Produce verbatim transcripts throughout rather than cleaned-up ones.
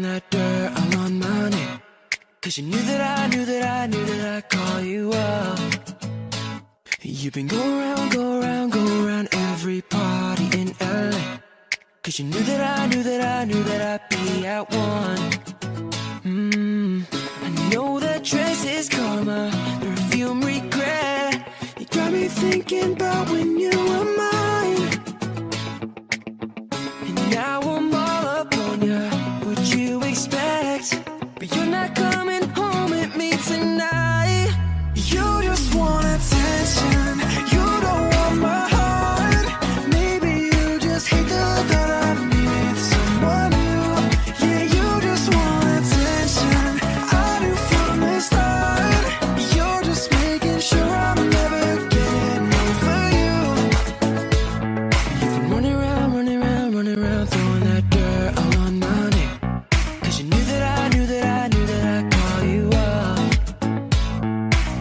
on that dirt, I'm on my knee. Cause you knew that I knew that I knew that I'd call you up. You've been going around, go around, go around every party in L A. Cause you knew that I knew that I knew that I'd be at one. Mmm, I know that dress is karma, perfume regret. You got me thinking about when you were mine. And now I'm all up on ya, what you expect. But you're not coming home with me tonight. You just want attention, you don't want my heart. Maybe you just hate the love that I've needed someone new. Yeah, you just want attention, I knew from the start. You're just making sure I'm never getting over you. You've been running around, running around, running around, throwing that dirt all on my name. Cause you knew that I knew that I knew that I'd call you up.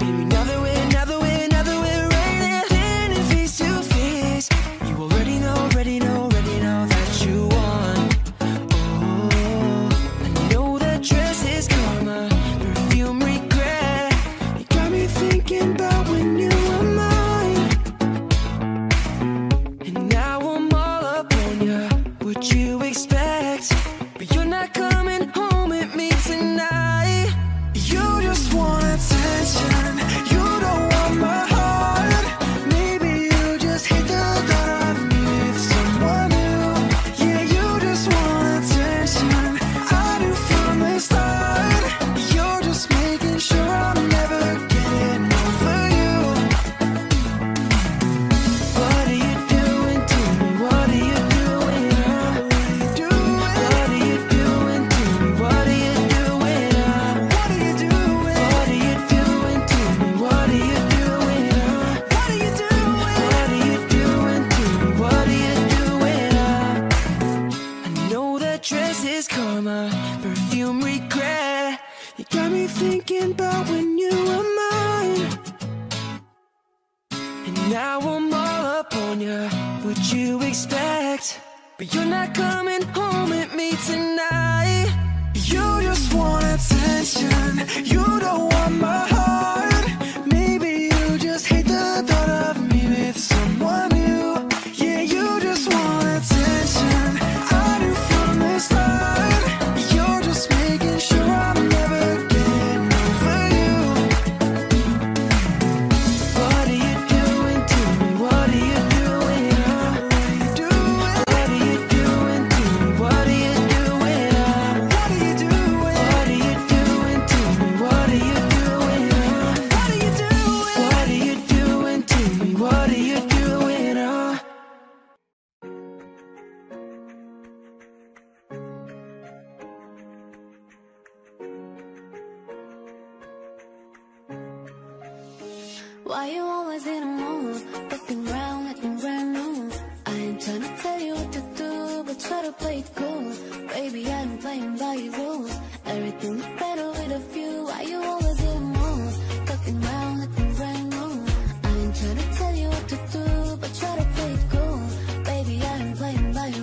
Baby, now that we're, now that we're, now that we're right there, standing face to face, you already know, already know, already know that you won. Oh, I know that dress is karma, perfume regret. You got me thinking about when you were mine. And now I'm all up on ya, what you expect. But you're not coming home with me tonight. You just want attention, you don't want my heart. Maybe you just hate the thought that I've needed someone new. Yeah, you just want attention, I knew from the start. You're just making sure I'm never getting over you. What are you doing to me? What are you doing? What are you doing to me? What are you doing? What are you doing? What are you doing to me? What are you doing? What are you doing? What are you doing to me? What are you doing? I know that dress is karma, perfume regret. You got me thinking about when you were mine. And now I'm all up on ya, what you expect. But you're not coming home with me tonight. You just want attention, you don't want my heart. Maybe you just hate the thought of me with someone new. Yeah, you just want attention, I knew from the start. You're just making sure I'm never getting over you. What are you doing to me? What are you doing? What are you doing to me? What are you doing? What are you doing? What are you doing to me? What are you doing? What are you doing? What are you doing to me? What are you doing? Uh? Why you always in a mood, looking round, looking brand new? I ain't trying to tell you what to do, but try to play it cool. Baby, I am playing by your rules. Everything is better with a few. Why you always in a mood, looking round, looking brand new? I ain't trying to tell you what to do, but try to play it cool. Baby, I am playing by your rules. Everything is better with a few. I can never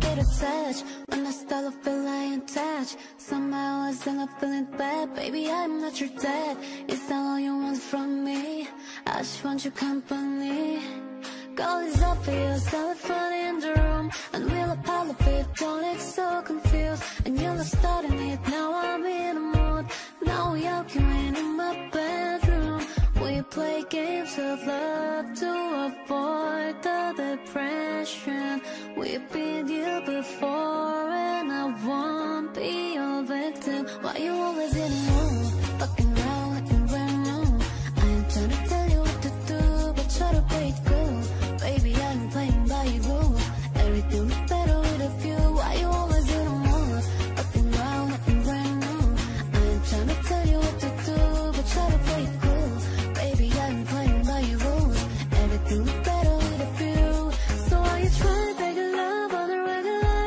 get attached when I start to feel I ain't attached. Somehow I still up feeling bad. Baby, I'm not your dad. It's not all you want from me. I just want your company. Call is obvious, elephant in the room. And we'll apologize, don't look so confused. And you're not starting it, now I'm in a mood. Now you came in in my bedroom. We play games of love to avoid the depression. We've been here before and I won't be your victim. Why you always in a mood, fucking around looking brand new? I ain't trying to tell you what to do, but try to play it cool. Baby, I'm playing by your rules. Everything is better with a few. Why you always in a mood, fucking around looking brand new? I ain't trying to tell you what to do, but try to play it cool. Baby, I'm playing by your rules. Everything is better with a few. So why you trying to make a love on the regular?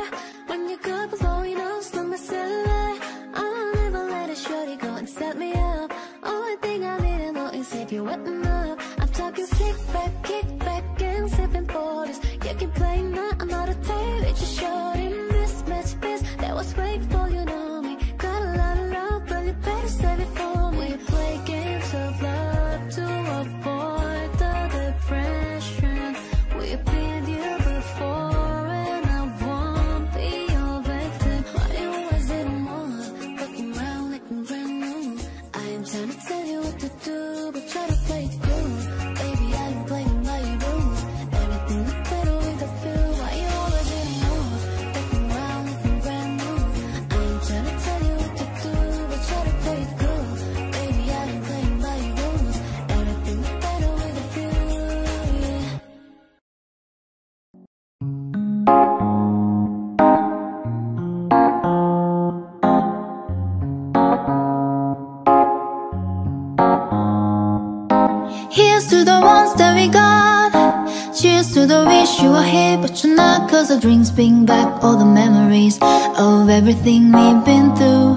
you were here, but you're not, cause the drinks bring back all the memories of everything we've been through.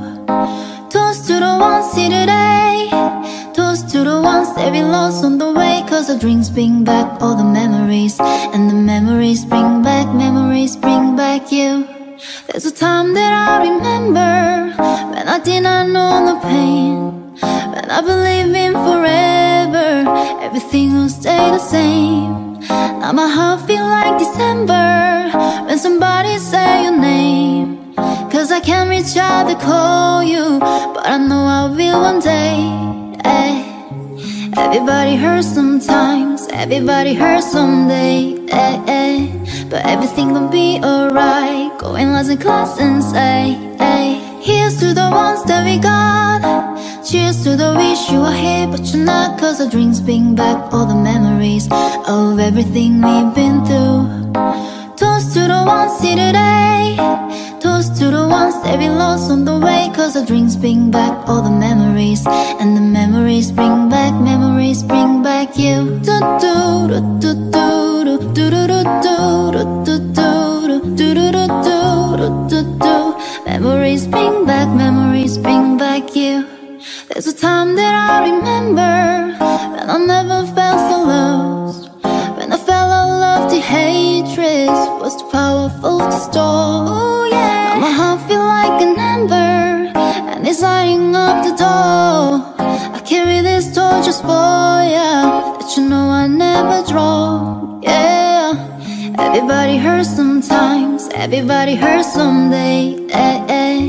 Toast to the ones here today, toast to the ones that we lost on the way, cause the drinks bring back all the memories, and the memories bring back, memories bring back you. There's a time that I remember when I did not know the pain, when I believed in forever, everything will stay the same. Now my heart feels like December when somebody say your name, cause I can't reach out to call you, but I know I will one day. Ay. Everybody hurts sometimes, everybody hurts someday. Ay, ay. But everything gon' be alright, going lots and class and say ay. Here's to the ones that we got, cheers to the wish you were here, but you're not, cause the drinks bring back all the memories of everything we've been through. Toast to the ones here today, toast to the ones that we lost on the way, cause the drinks bring back all the memories, and the memories bring back, memories bring back you. Do do do do do do do do do do do do do. Memories bring back, memories bring back you. There's a time that I remember when I never felt so lost, when I felt all of the hatred was too powerful to store. Ooh, yeah. Now my heart feels like an ember and it's lighting up the door. I carry this torch just for ya, that you know I never draw. Yeah. Everybody hurts sometimes, everybody hurts someday. Eh, eh.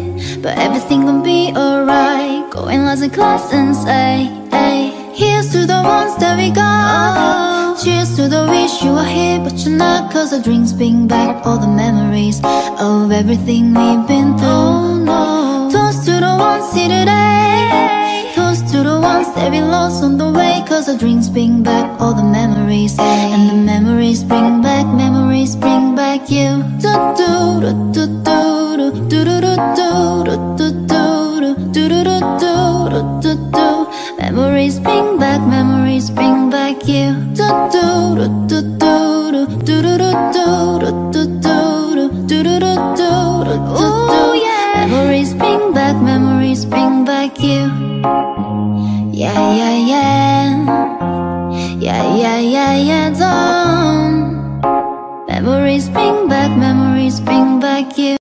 But everything gon' be alright, going lots of class and say ay. Here's to the ones that we got, cheers to the wish you were here, but you're not, cause the drinks bring back all the memories of everything we've been through. No. Toast to the ones here today, toast to the ones that we lost on the way, cause the drinks bring back all the memories, and the memories bring back, memories bring back you. Do do do do do do do do do do do. Do do do do do do. Memories bring back, memories bring back you. Do do do do do do do do do do do do do. Oh yeah. Memories bring back, memories bring back you. Yeah yeah yeah. Yeah yeah yeah yeah. Don't. Memories bring back, memories bring back you.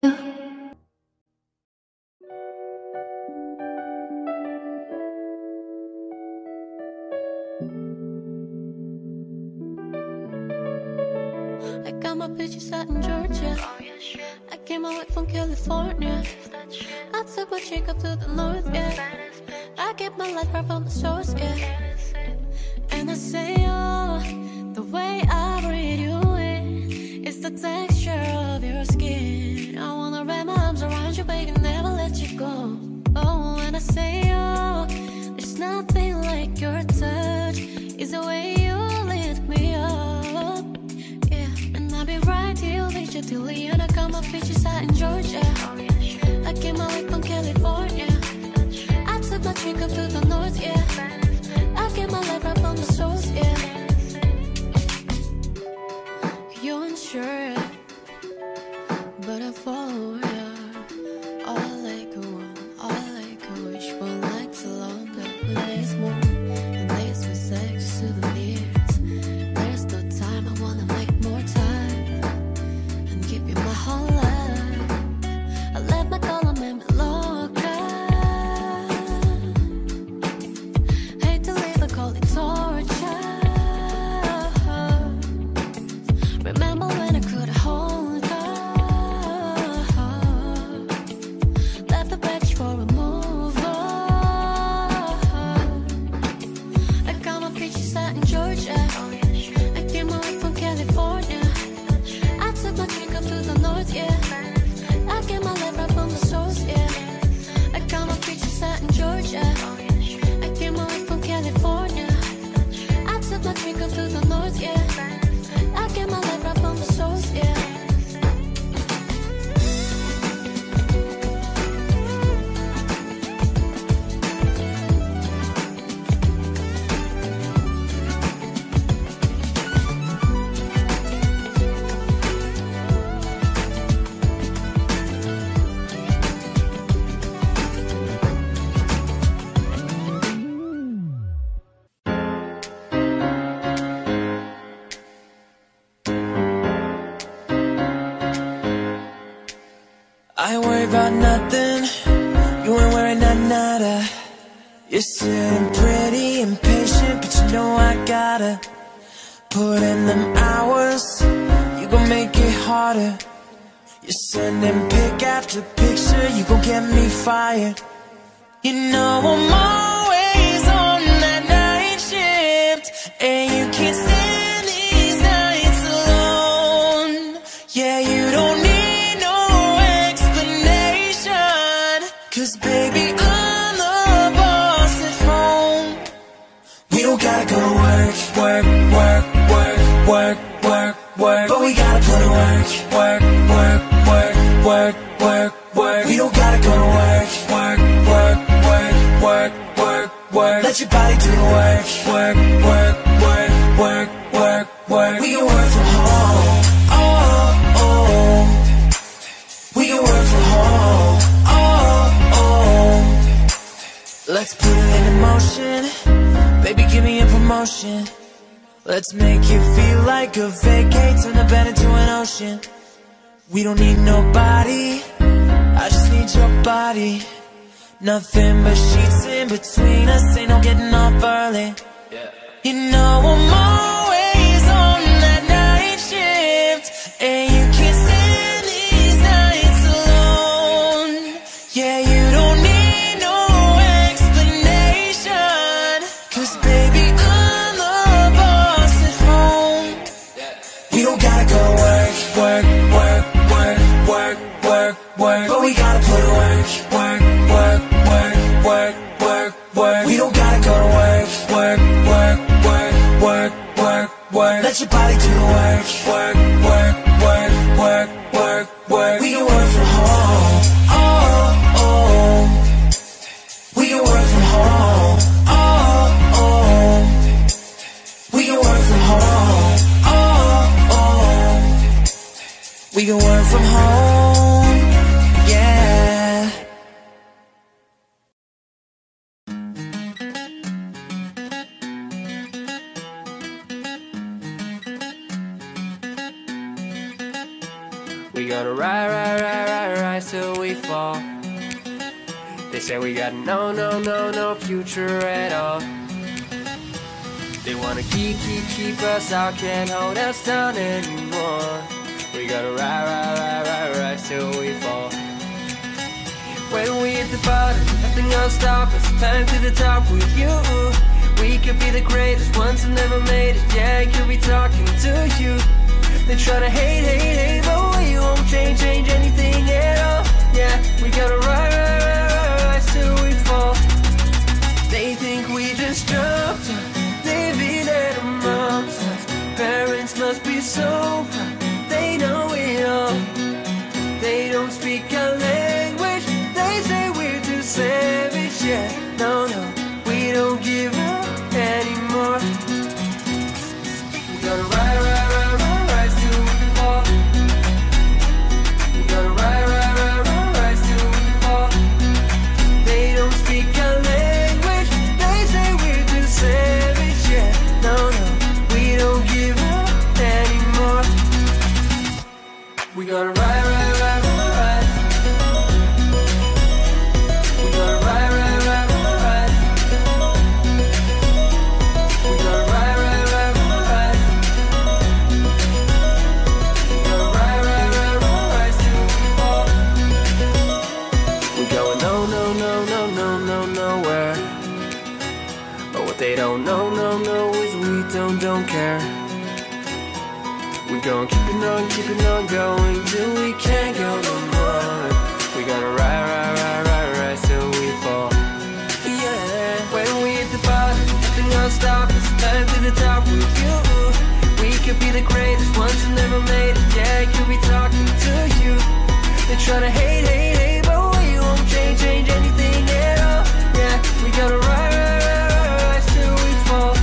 Bitches out in Georgia, oh, yeah, sure. I came away from California. I took my chick up to the north, yeah. I get my life right from the source, yeah. And I say, oh, the way I breathe you in, it's the texture of your skin. I wanna wrap my arms around you, baby, never let you go. Oh, and I say, oh, there's nothing like your touch. It's the way you lift me up. I'll be right here with you till the end. I got my bitches out in Georgia. Oh, yeah, sure. I came away from California. I took my drink up to the north, yeah. I get my life right from the source, yeah. You ain't sure, but I follow her. All I could want, all I could wish for nights alone. The days more, the days with sex to the beards. There's no time, I wanna make more time. Whole life, I let my color make me loca. Hate to leave, I call it torture. Remember when I could hold her, left the patch for a move on. I got my peaches out in Georgia, I came away from California. Took my drink up to the north, yeah. I get my life right from the source, yeah. I got my peaches out in Georgia. I came away from California. I took my drink up to the north, yeah. I get my life right from the source, yeah. I ain't worried about nothing. You ain't worried about nada. You're sitting pretty and patient, but you know I gotta put in them hours. You gon' make it harder. You're sending pic after picture. You gon' get me fired. You know I'm always on that night shift, and you can't stand these nights alone. Yeah, you don't need no explanation, 'cause baby, I'm the boss at home. We don't gotta go to work, work, work, work, work, work, work, but we gotta put in work, work, work, work, work, work, work. We don't gotta go to work, work, work, work, work, work, work. Let your body do the work, work, work, work, work, work, work. We can work from home, oh, oh. We can work from home, oh, oh. Let's put it into motion, baby. Give me a promotion. Let's make it feel like a vacay, turn the bed into an ocean. We don't need nobody, I just need your body. Nothing but sheets in between us, ain't no getting off early. Yeah. You know I'm always on that night shift, and you can't stand these nights alone. Yeah, you don't need no explanation, 'cause baby, I'm the boss at home. Yeah. We don't gotta go to work, work, work, work, work, work, work, but we gotta put in work, work, work, work, work, work, work. We don't gotta go to work, work, work, work, work, work, work. Let your body do the work, work, work, work, work, work, work. We can work from home, oh, oh. We can work from home, oh, oh. We can work from home, oh, oh. We can work from home, yeah. We gotta ride, ride, ride, ride, ride till we fall. They say we got no, no, no, no future at all. They wanna keep, keep, keep us out, can't hold us down anymore. We gotta ride, ride, ride, ride, ride till we fall. When we hit the bottom, nothing gonna stop us. Climb to the top with you. We could be the greatest ones who never made it. Yeah, I could be talking to you. They try to hate, hate, hate, but we won't change, change anything at all. Yeah, we gotta ride, ride, ride, ride, ride till we fall. They think we just dropped her, David and her mom's house. Parents must be so proud, they know it all. They don't speak our language, they say we're too savage. Yeah, no, no, we don't give up anymore. We gotta ride, ride. We gotta ride, ride, ride, ride, ride. We gotta ride, ride, ride, ride, ride. We gotta ride, ride, ride, ride, ride. We gotta ride, ride, ride, ride, ride till we fall. We going no, no, no, no, no, no, nowhere. But what they don't know, no, no, is we don't, don't care. We gon' keep it on, keep it on going till we can't go no more. We gotta ride, ride, ride, ride, ride till we fall. Yeah. When we hit the bottom, nothing gonna stop us. Climb to the top with you. We could be the greatest ones who never made it. Yeah, I could be talking to you. They try to hate, hate, hate, but we won't change, change anything at all. Yeah, we gotta ride, ride, ride, ride, ride till we fall.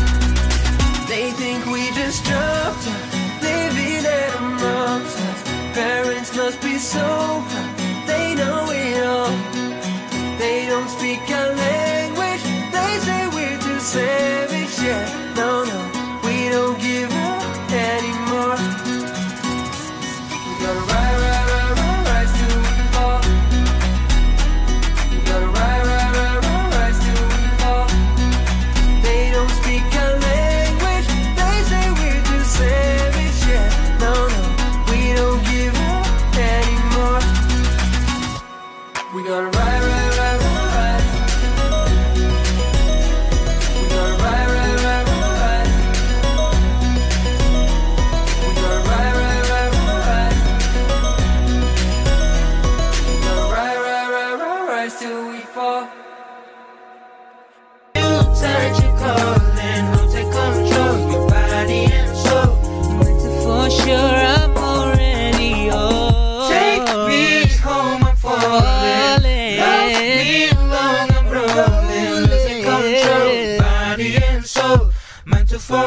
They think we just dropped her, David and her mom's house. Parents must be so proud, they know it all. They don't speak our language, they say we're too savage. Yeah, no, no, we don't give up anymore. We gotta ride, ride, ride, ride, ride till we fall.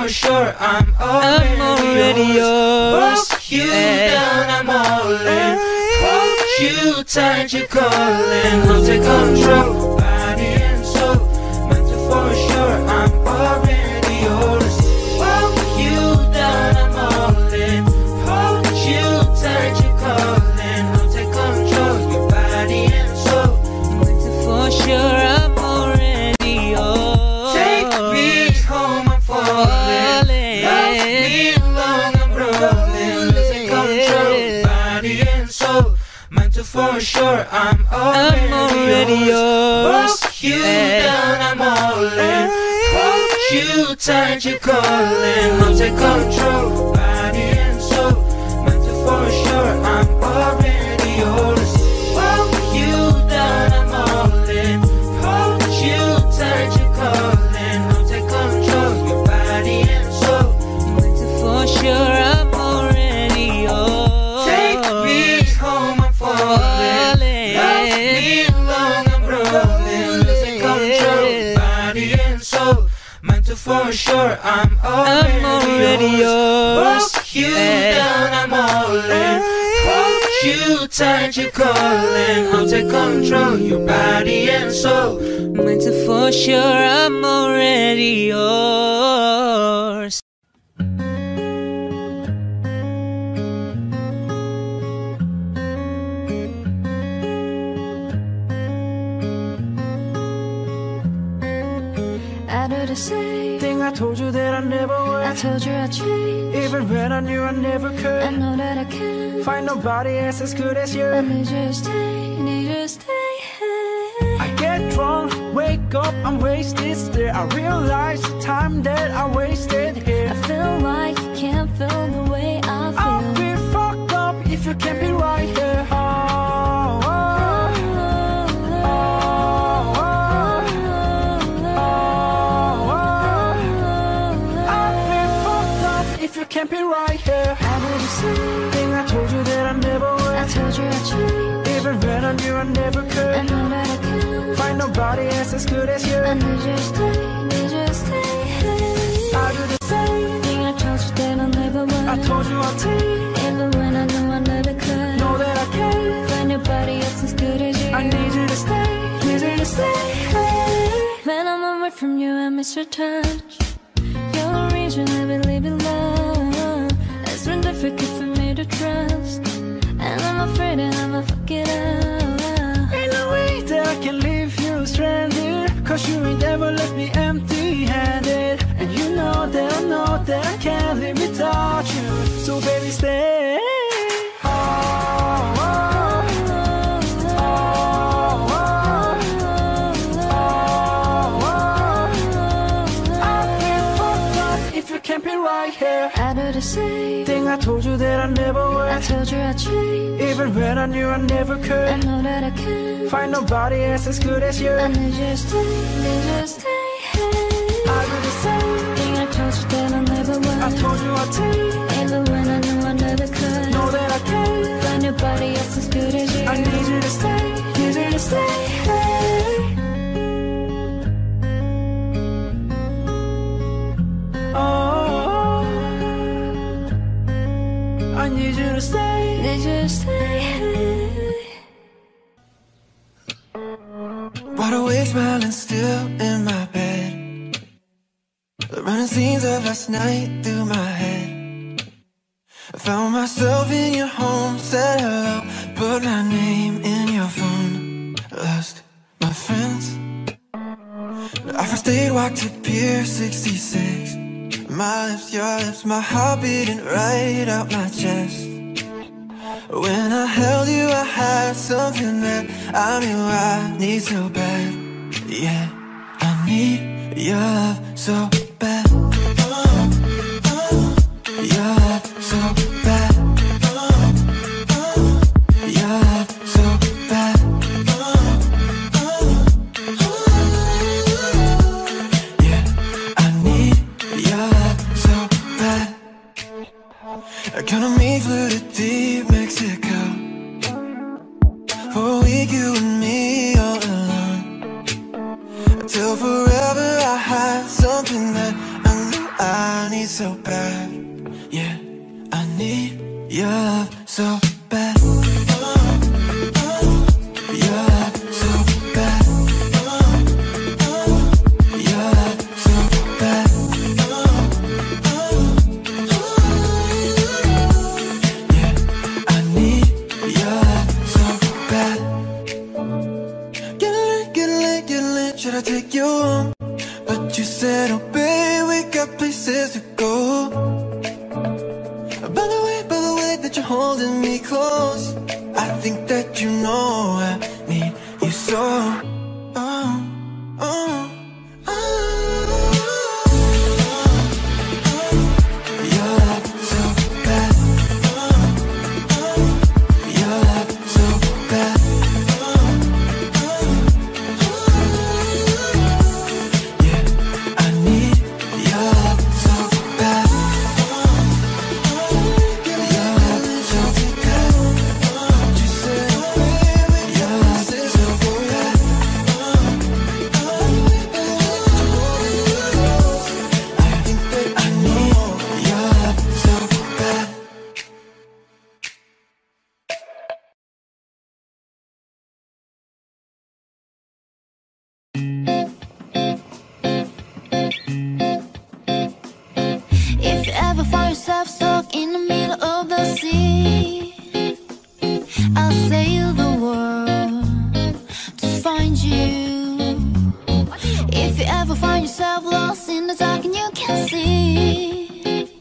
for sure I'm already, I'm already yours. Walk you down, I'm all in. Walk you tight, you're calling. I'll take control, body and soul. Meant to for sure I'm already yours. Walk you down, I'm all in. Hold you tight, you're calling. I'll take control, your body and soul. Meant to for sure I'm already yours. Take me home, I'm falling. Love me long, I'm rolling. I'll take control, body and soul. Meant to for sure I'm already, I'm already yours. Walk you down, I'm all in. Hold you tight, you're calling. I'll take control, body and soul. Meant to for sure I'm already yours. Walk you down, I'm all in. Hold you tight, you're calling. I'll take control, your body and soul. Meant to for sure I'm already yours. Take me home, I'm falling. Love me long, I'm rolling. Losing control, body and soul. Meant to for sure I'm already, I'm already yours. Walk you down, I'm all in. Hold you tight, you're calling. I'll take control, your body and soul. Meant to for sure I'm already yours. I do the same thing. I told you that I never would. I told you I'd change, even when I knew I never could. I know that I can find nobody else as good as you. I need you to stay, need you to stay. I get drunk, wake up, I'm wasted still. I realize the time that I wasted here. I feel like you can't feel the way I feel. I'll be fucked up if you can't be right here. Oh, can't be right here. I do the same thing. I told you that I never would. I told you I'd change, even when I knew I never could. I know that I can find nobody else as good as you. I need you to stay, need you to stay. I do the same thing. I told you that I never would. I told you I'd change, even when I knew I never could. Know that I can find nobody else as good as you. I need you to stay, need you to stay. When I'm away from you, I miss your touch. You're the reason I believe in love. It's been difficult for me to trust, and I'm afraid that I'ma fuck it up. Ain't no way that I can leave you stranded, cause you ain't ever left me empty-handed. And you know that I know that I can't live without you, so baby stay. I do the same thing. I told you that I never would. I told you I'd change, even when I knew I never could. I know that I can find nobody else as good as you. I need you to stay, need you to stay. I do the same thing. I told you that I never would. I told you I'd change, even when I knew I never could. Know that I can find nobody else as good as you. I need you to stay, need you to stay. Oh, I need you to stay, need you to stay. Wide awake, smiling still in my bed. The running scenes of last night through my head. I found myself in your home, said hello, put my name in your phone. Lost my friends. I first date walked to Pier sixty-six. My lips, your lips, my heart beating right out my chest. When I held you, I had something that I knew I need so bad. Yeah, I need your love so bad. Oh, oh, your love so bad. Oh, oh, your love so bad. Oh, oh, oh. Yeah, I need your love. Gonna meet, flew to deep Mexico. For a week you and me all alone. Till forever I had something that You act so bad. Get lit, get lit, get lit. Should I take you home? But you said, oh babe, we got places to go. By the way, by the way that you're holding me close, I think that you know I need you so. Oh, oh. Stuck in the middle of the sea, I'll sail the world to find you. If you ever find yourself lost in the dark and you can't see,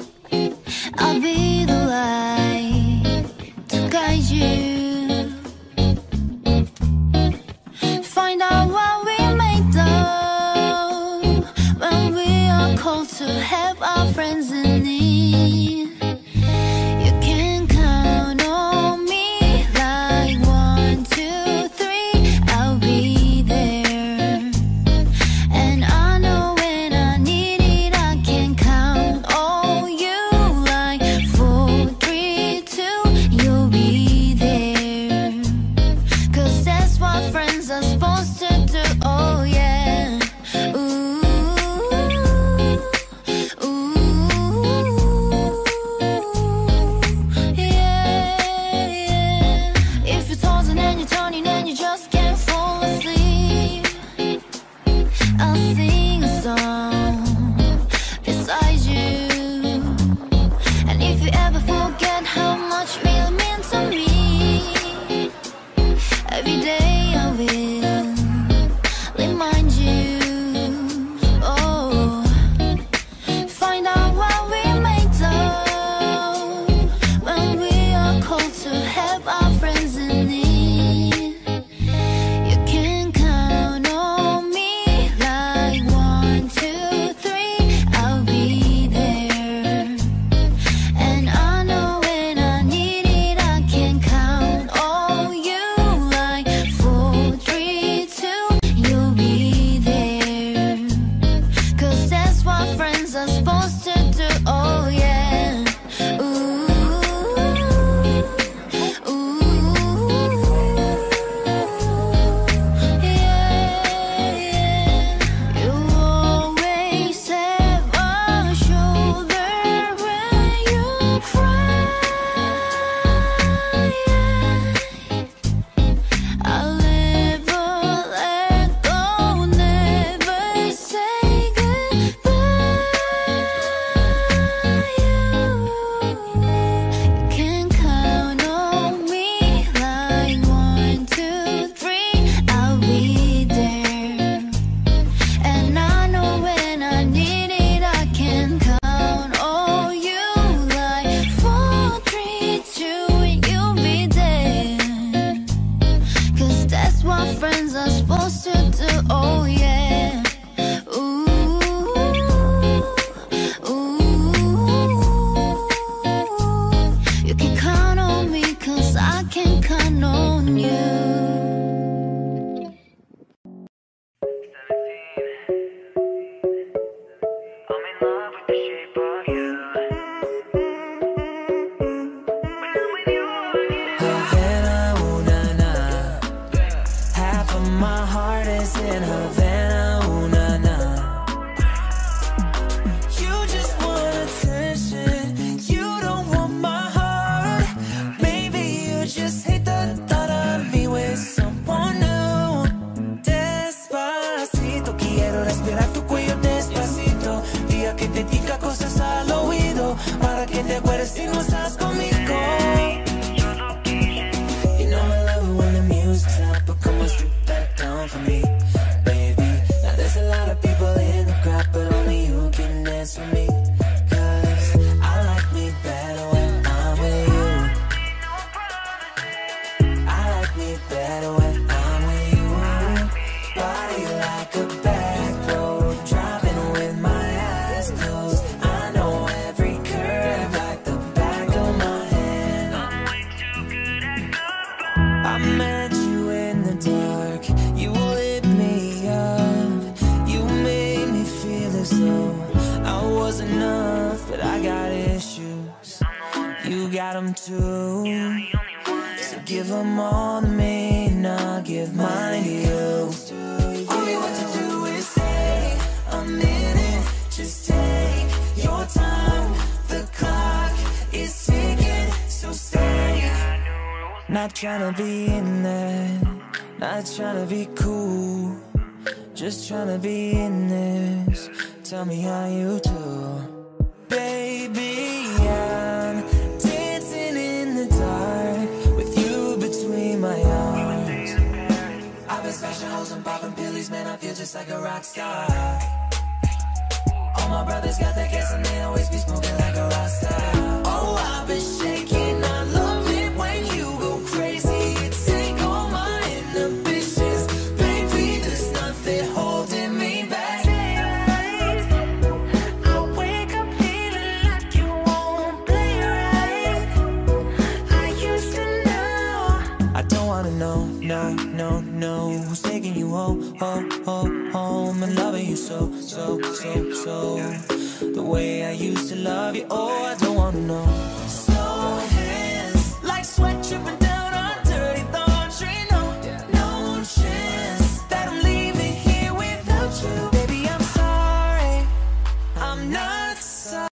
I'll be the light to guide you. Find out what we made of when we are called to help our friends in need. got them too. Yeah, so give them all to me, and I'll give mine to you. All you want to do is say a minute, just take your time. The clock is ticking, so stay. Not trying to be in there, not trying to be cool, just trying to be in this. Tell me how you do, baby. I'm dancing in the dark with you between my arms. I've been smashing hoes and popping pillies, man. I feel just like a rock star. All my brothers got their gas and they always be smoking like a rock star. Oh, I've been shaking. I love it when you go crazy. Take all my inhibitions, baby. There's nothing holding me back. No, no, no, no. Who's taking you home, home, home, home? And loving you so, so, so, so, the way I used to love you. Oh, I don't wanna know. So hands like sweat dripping down on dirty laundry. No, no chance that I'm leaving here without you, baby. I'm sorry, I'm not sorry.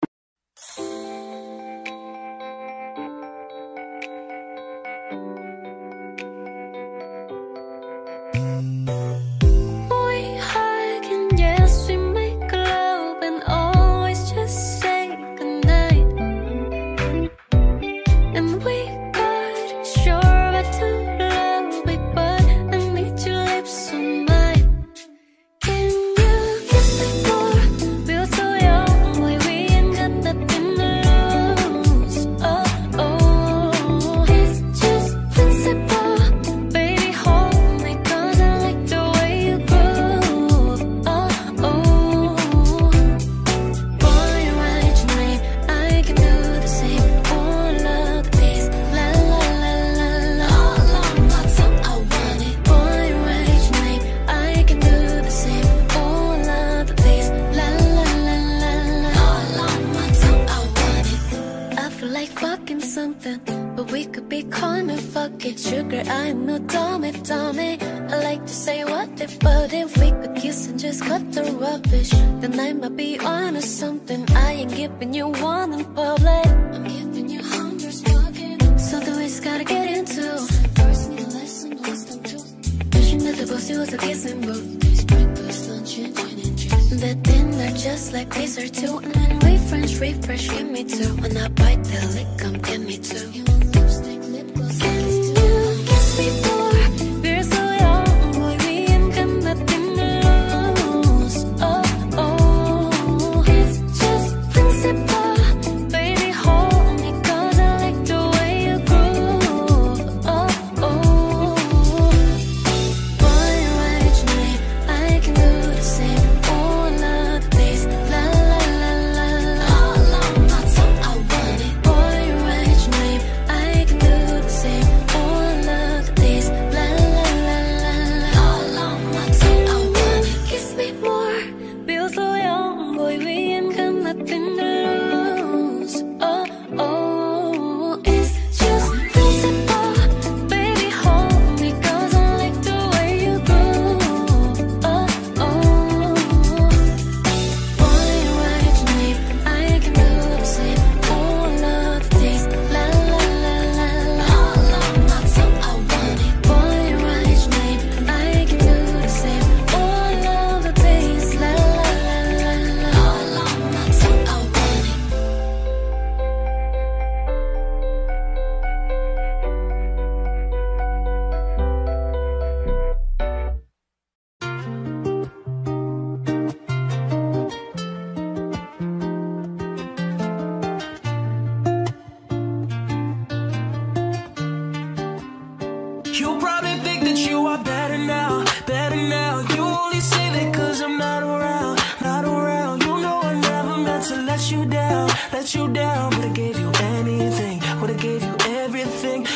You down, would I give you anything? Would I give you everything?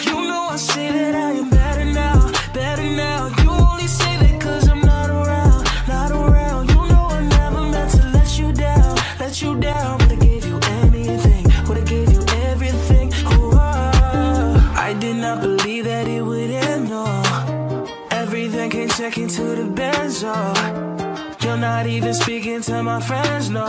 Oh, believe that it would end, no. Everything can check into the Benz, oh. You're not even speaking to my friends, no.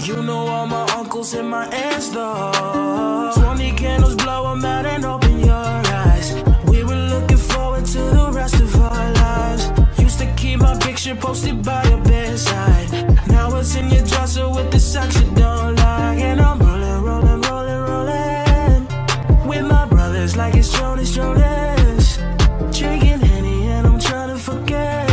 You know all my uncles and my aunts, though. twenty candles, blow them out and open your eyes. We were looking forward to the rest of our lives. Used to keep my picture posted by your bedside. Now it's in your dresser with the socks you don't like. And I'm rolling, rolling, rolling, rolling with my brothers like it's Jonas, Jonas. Drinking Henny and I'm trying to forget,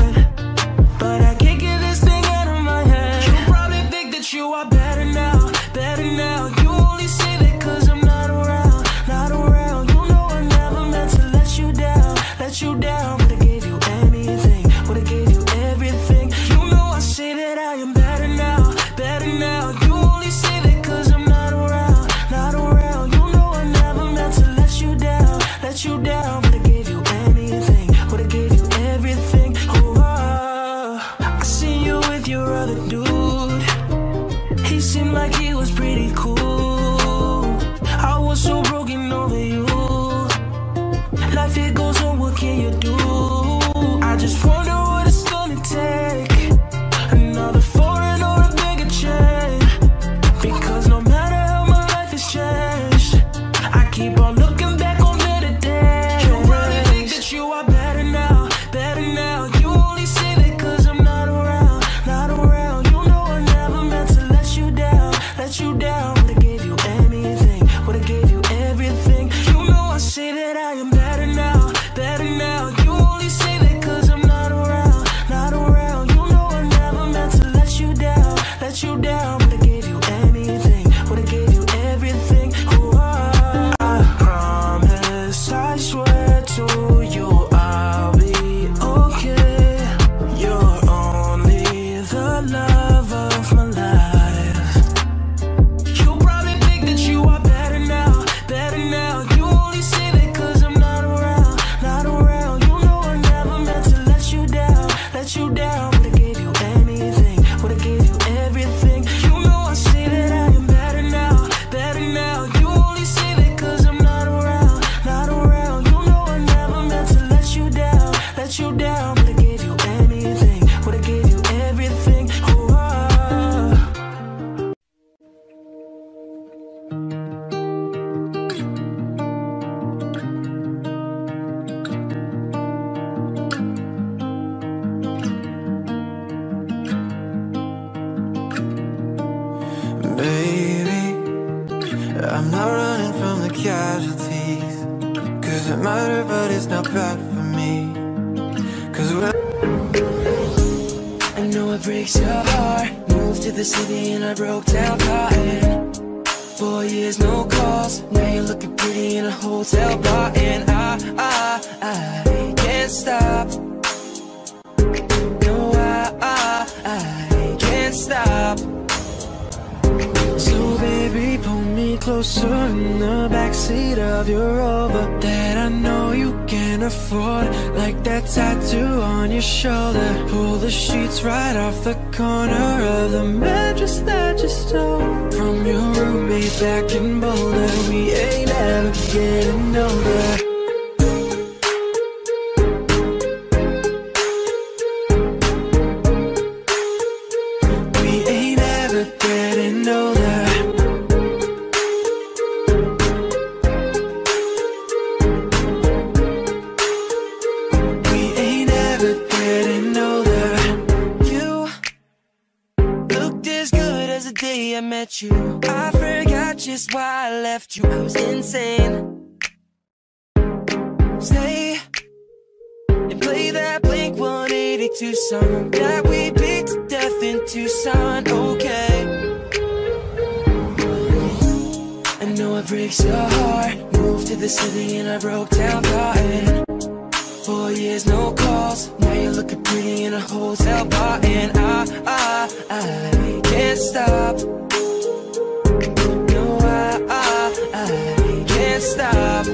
but I can't get this thing out of my head. You probably think that you are better now, better now. You only say that 'cause I'm not around, not around. You know I never meant to let you down, let you down. Would've gave you anything, would've gave you everything. You know I say that I am better now, better now. You only say that 'cause I'm not around, not around. You know I never meant to let you down, let you down. Would've gave you anything, would've gave you everything. Oh, I seen you with your other dude. He seemed like he was pretty cool. I was so broken over you. Life it goes on, what can you do? I just wonder what it's gonna take. Another foreign or a bigger chain. Because no matter how my life has changed, I keep on looking back on better days. You really think that you are better now, better now. You only say that 'cause I'm not around, not around. You know I never meant to let you down, let you down. Would've gave you anything, would've gave you everything. You know I say that I am better now, better now. You only say that 'cause I'm not around, not around. You know I never meant to let you down, let you down. Would've gave you anything, would've gave you everything. Oh, I, I promise, I swear to you, I'll be okay. You're only the love of my life. You probably think that you are better now, better now. You only say that 'cause I'm not around, not around. You know I never meant to let you down, let you down. Would've gave you anything, would've gave you everything. You know I say that I am better now, better now. You only say that 'cause I'm not around, not around. You know I never meant to let you down, let you down. Would've gave you anything, would've gave you everything. Oh, I- Baby, I'm not running from the casualties, 'cause it mattered, but it's not bad for me. 'Cause when I know it breaks your heart, moved to the city and I broke down crying. Four years, no calls, now you're looking pretty in a hotel bar. And I, I, I can't stop. No, I, I, I can't stop. So baby, pull me closer in the backseat of your Rover that I know you can afford, like that tattoo on your shoulder. Pull the sheets right off the corner of the mattress that you stole from your roommate back in Boulder. We ain't ever getting over. We ain't ever getting older. We ain't ever getting older. You looked as good as the day I met you. I forgot just why I left you. I was insane. Stay and play that Blink one eighty-two song that we beat to death in Tucson, okay. I know it breaks your heart, moved to the city and I broke down crying. Four years, no calls, now you're looking pretty in a hotel bar. And I, I, I can't stop. No, I, I, I can't stop.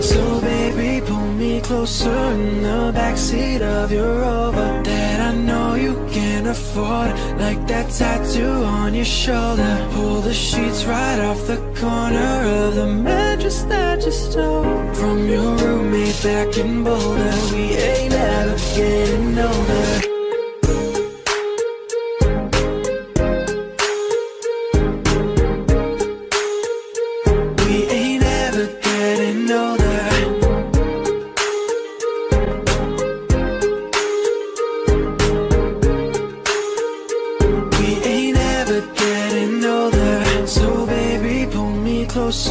So baby, pull me close closer in the backseat of your Rover that I know you can't afford, like that tattoo on your shoulder. Pull the sheets right off the corner of the mattress that you stole from your roommate back in Boulder. We ain't ever getting older.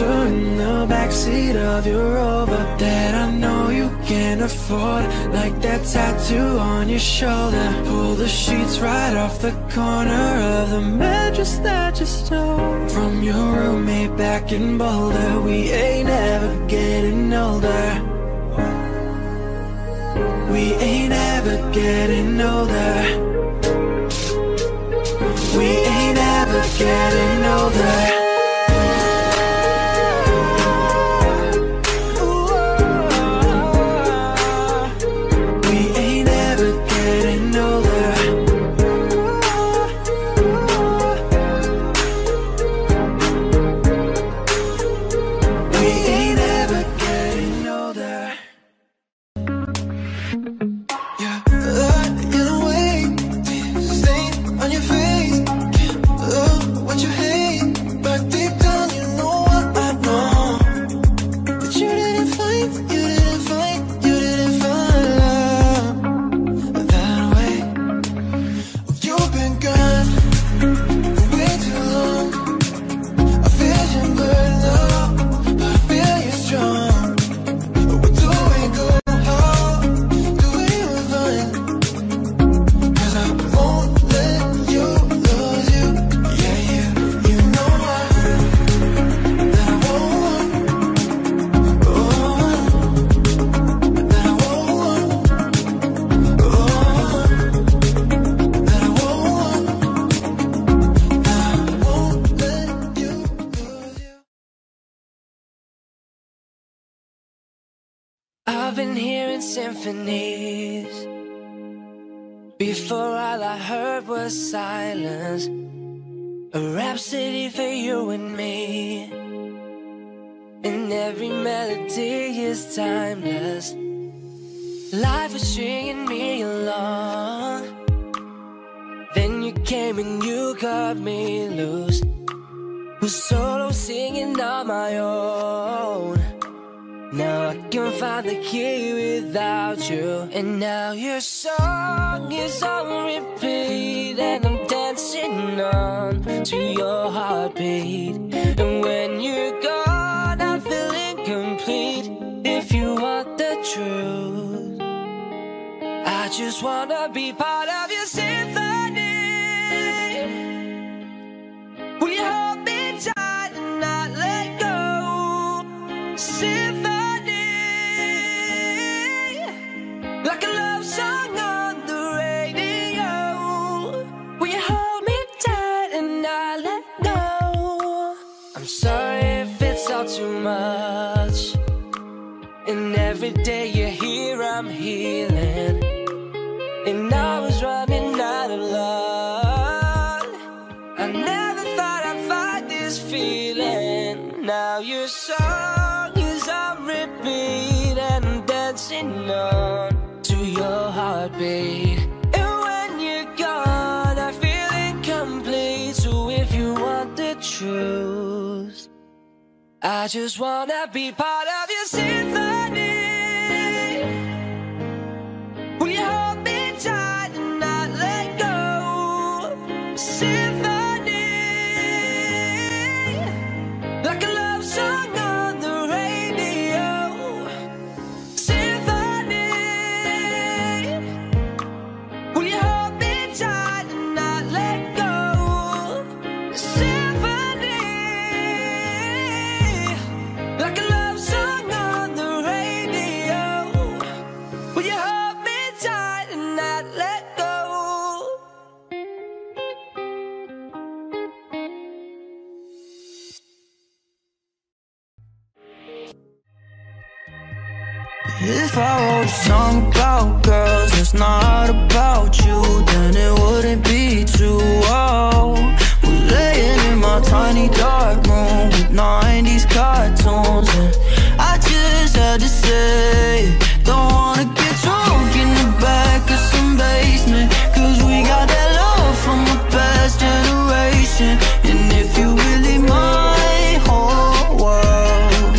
In the backseat of your Rover that I know you can't afford, like that tattoo on your shoulder. Pull the sheets right off the corner of the mattress that you stole from your roommate back in Boulder. We ain't ever getting older. We ain't ever getting older. We ain't ever getting older. I've been hearing symphonies before all I heard was silence, a rhapsody for you and me, and every melody is timeless. Life was stringing me along, then you came and you cut me loose. Was solo singing on my own, now I can find the key without you. And now your song is on repeat, and I'm dancing on to your heartbeat. And when you're gone, I feel incomplete. If you want the truth, I just wanna be part of your symphony. Will you hold me tight and not let go? Symphony. Like a love song on the radio, will you hold me tight and not let go? I'm sorry if it's all too much, and every day you're here I'm healing, and I was running out of love. I never thought I'd find this feeling. Now your song is on repeat, and I'm dancing on your heartbeat. And when you're gone, I feel incomplete. So if you want the truth, I just wanna be part of your symphony. Will you hold me tight and not let go? Symphony. Like a love song on the radio. Symphony, like a love song on If I wrote a song about girls that's not about you, then it wouldn't be true. Oh, we're laying in my tiny dark room with nineties cartoons, and I just had to say, don't wanna get drunk in the back of some basement, 'cause we got that love from the past generation. And if you really my whole world,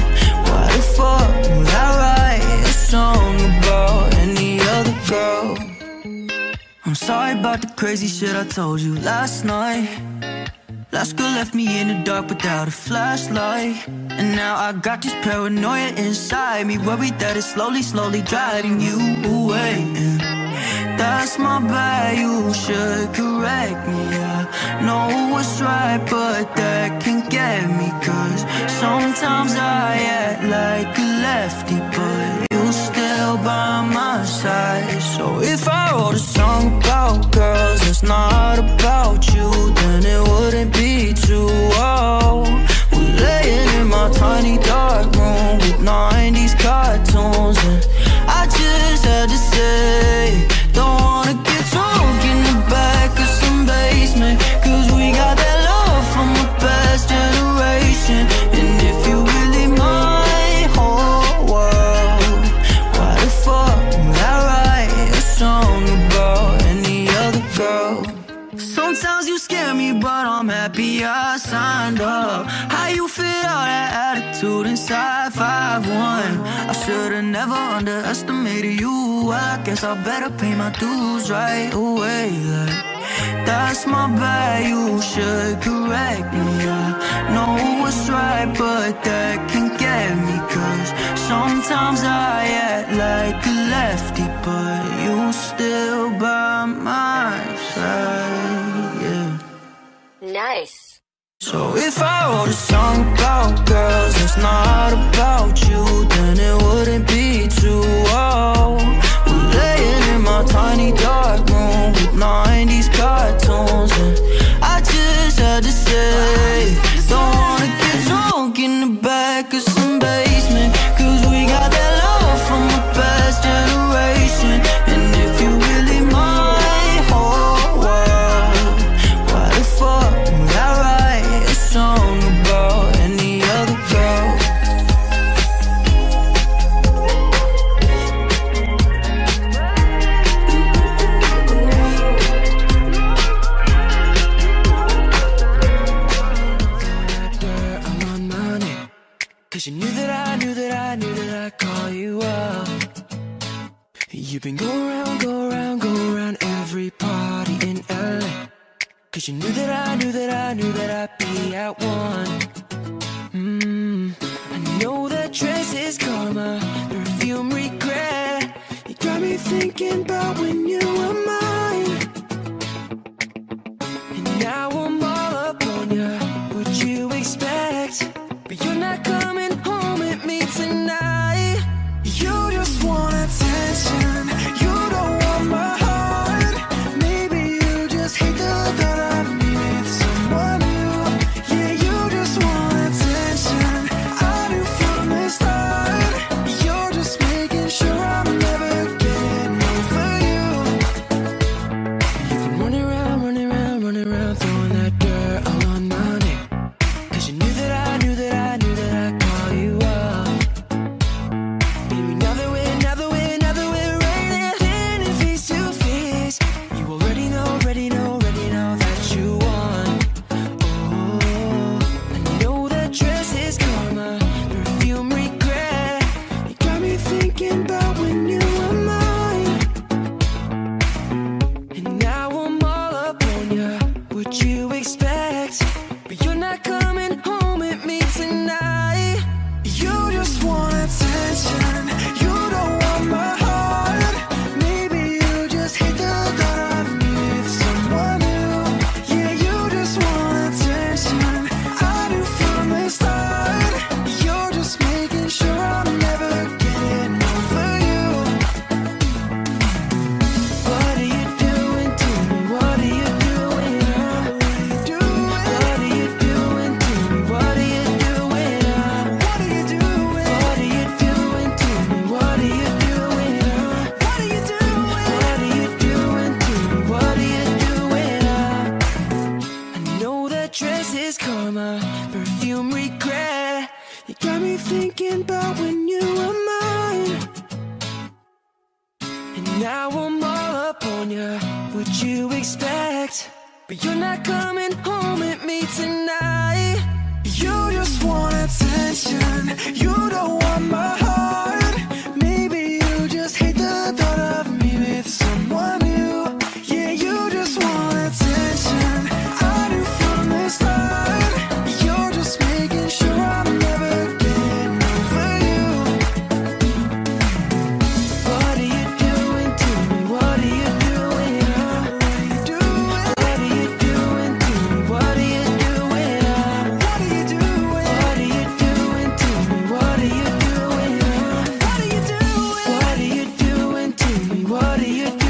why the fuck would I write a song about any other girl? I'm sorry about the crazy shit I told you last night. Last girl left me in the dark without a flashlight, and now I got this paranoia inside me, worried that it's slowly, slowly driving you away. And that's my bad, you should correct me. I know what's right, but that can get me, 'cause sometimes I act like a lefty, but you're still by my side. So if I wrote a song about girls that's not about you, then it wouldn't be true. Oh, we're laying in my tiny dark room with nineties cartoons, and I just had to say, don't wanna get drunk in the back of some basement, 'cause we got that love from the past generation. And if you really my whole world, why the fuck would I write a song about any other girl? Sometimes you scare me, but I'm happy I signed up. How you fit all that attitude inside five one? I should've never underestimated you. I guess I better pay my dues right away. Like, that's my bad, you should correct me. I know what's right, but that can get me, 'cause sometimes I act like a lefty, but you still by my side, yeah. Nice. So if I wrote a song about girls that's not about you, then it wouldn't be true. Oh, we're laying in my tiny dark room with nineties cartoons, and I just had to say, don't wanna get drunk in the back of some basement, 'cause we got that love from the past generation. And if you really my whole world, why the fuck would I write song about any other girl? I'm on money, 'cause you knew that I knew that I knew that I'd call you up. You've been going around, go around, go around every party in L A, 'cause you knew that I knew that I knew that I'd be at one. Mmm, I know that dress is karma, the perfume regret. You got me thinking about when you were mine, and now I'm all up on ya. What'd you expect? But you're not coming home with me tonight. You just want attention, you don't want my heart. Maybe you just hate the thought of me. Sure, I'm never getting over you. Now I'm all up on you, what you expect? But you're not coming home with me tonight. You just want attention, you don't want my heart. Maybe you just hate the thought of me with someone new. Yeah, you just want attention, I knew from the start. You're just making sure I'm never getting over you. What are you doing to me? What are you doing? What are you doing? What are you doing to me? What are you doing? What are you doing? What are you doing to me? What are you doing? What are you doing? What are you doing to me? What are you doing?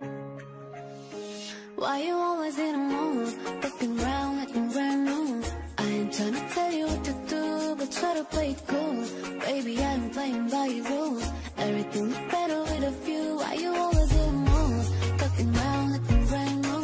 Uh? Why you always in a mood, looking round, looking brand new? I ain't trying to tell you what to do, but try to play it cool. Baby, I am playing by your rules. Everything is better with a few. Why you always in a mood, looking round, looking brand new? I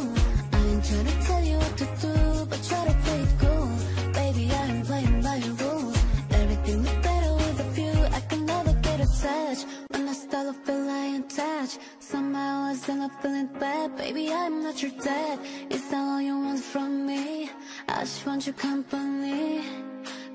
ain't trying to tell you what to do, but try to play it cool. Baby, I am playing by your rules. Everything is better with a few. I can never get attached when I start to feel I ain't touched. Somehow I still not feeling bad. Baby, I'm not your dad. Is that all you want from me? I just want your company.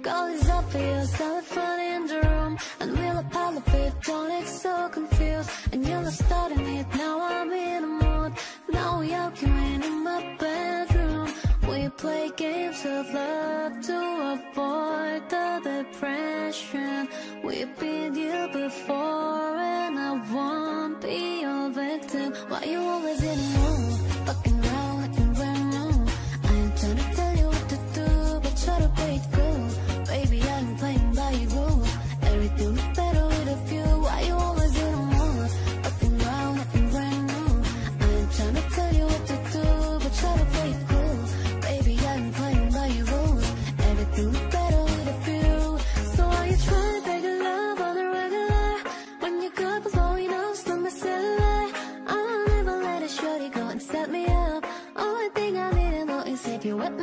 Call is up for your cell phone in the room, and we'll apologize. Don't look so confused. And you're starting it now. I'm in a mood. Now you're going in my bedroom. We play games of love to avoid the depression. We've been here before, and I won't be your victim. Why you always in a mood, looking round, looking brand new? I ain't trying to tell you what to do, but try to play it cool. Baby, I'm playing by your rules. Everything is better with a few. Why you always in a mood, looking round, looking brand new? I ain't trying to tell you what to do, but try to play it cool. Baby, I'm playing by your rules. Everything is better with a few. So are you trying to take a love on the regular? When you got blowing up, slow my satellite. I'll never let a shorty go and set me up. Only thing I need to know is if you wet up.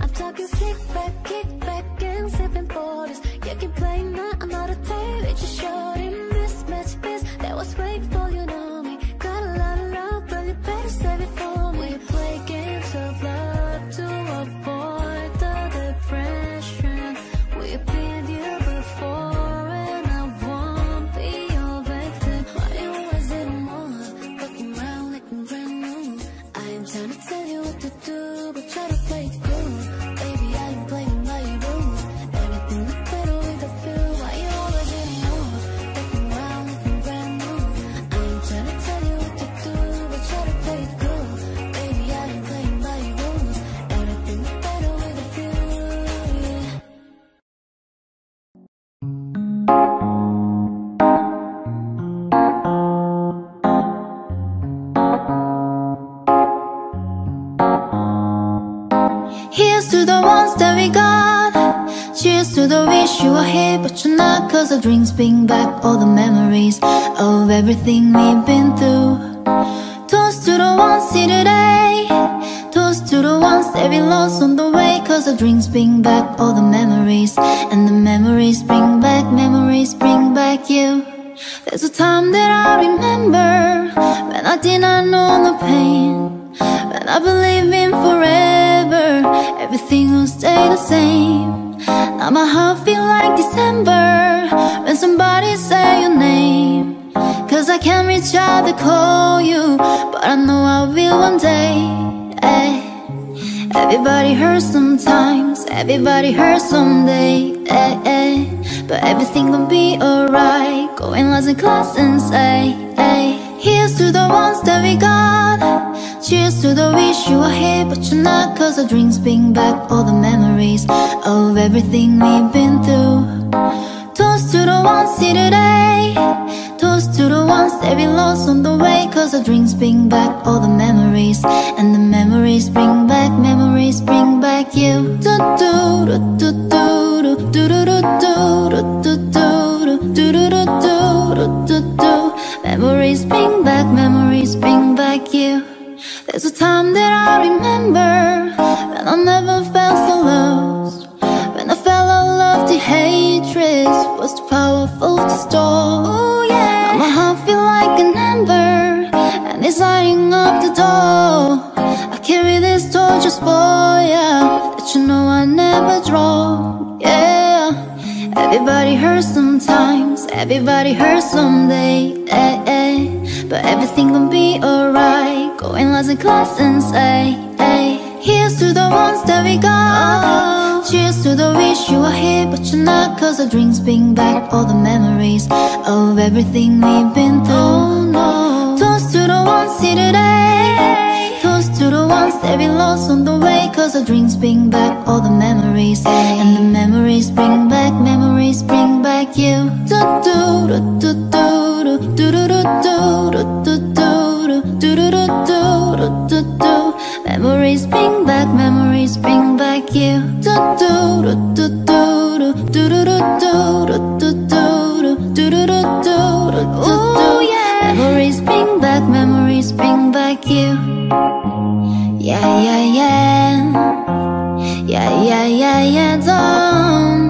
I'm talking kick back, kick back, and sipping borders. You can play now, I'm not a tape. It's just short in this match, this. That was way before you know me. Got a lot of love, but you better save it for me. We play games of love to avoid the depression. We've been here before, and I won't be your victim. Why you always in a mood, looking round, looking brand new? I am trying to tell you what to do, but try to play it cool. Baby, I am playing by your rules. Everything is better with a few. Why you always in a mood, looking round, looking brand new? I am trying to tell you what to do, but try to play it cool. Baby, I am playing by your rules. Everything is better with a few. Here's to the ones that we got. Cheers to the wish you were here, but you're not. Cause the drinks bring back all the memories of everything we've been through. Toast to the ones here today. Toast to the ones that we lost on the way. Cause the drinks bring back all the memories. And the memories bring back, memories bring back you. There's a time that I remember when I did not know the pain. When I believe in forever, everything will stay the same. Now my heart feel like December when somebody say your name. Cause I can't reach out to call you, but I know I will one day. Ay. Everybody hurts sometimes, everybody hurts someday. Ay, ay. But everything gon' be alright. Go in lots of class and say ay. Here's to the ones that we got. Cheers to the wish you were here, but you're not. Cause the drinks bring back all the memories of everything we've been through. Toast to the ones here today. Toast to the ones that we lost on the way. Cause the drinks bring back all the memories. And the memories bring back, memories bring back you. Do do do do do do do do do do do do do do do. Memories bring back, memories bring back you. There's a time that I remember when I never felt so lost, when I felt all of the hatred was too powerful to store. Ooh, yeah. Now my heart feel like an ember and it's lighting up the door. I carry this torture for ya that you know I never draw. Yeah. Everybody hurts sometimes, everybody hurts someday, eh, eh. But everything gon' be alright, go in lots of class and say, eh. Here's to the ones that we got, cheers to the wish you were here but you're not, cause the drinks bring back all the memories of everything we've been through, no. Toast to the ones here today, toast to the ones that we lost on the way, cause the drinks bring back all the memories, and the memories bring back, memories bring back you. Do do do do do do do do do do do do. Memories bring back, memories bring back you. Do do do do do do do do do do do. Memories bring back, memories bring back you. Yeah, yeah, yeah. Yeah, yeah, yeah, yeah, don't.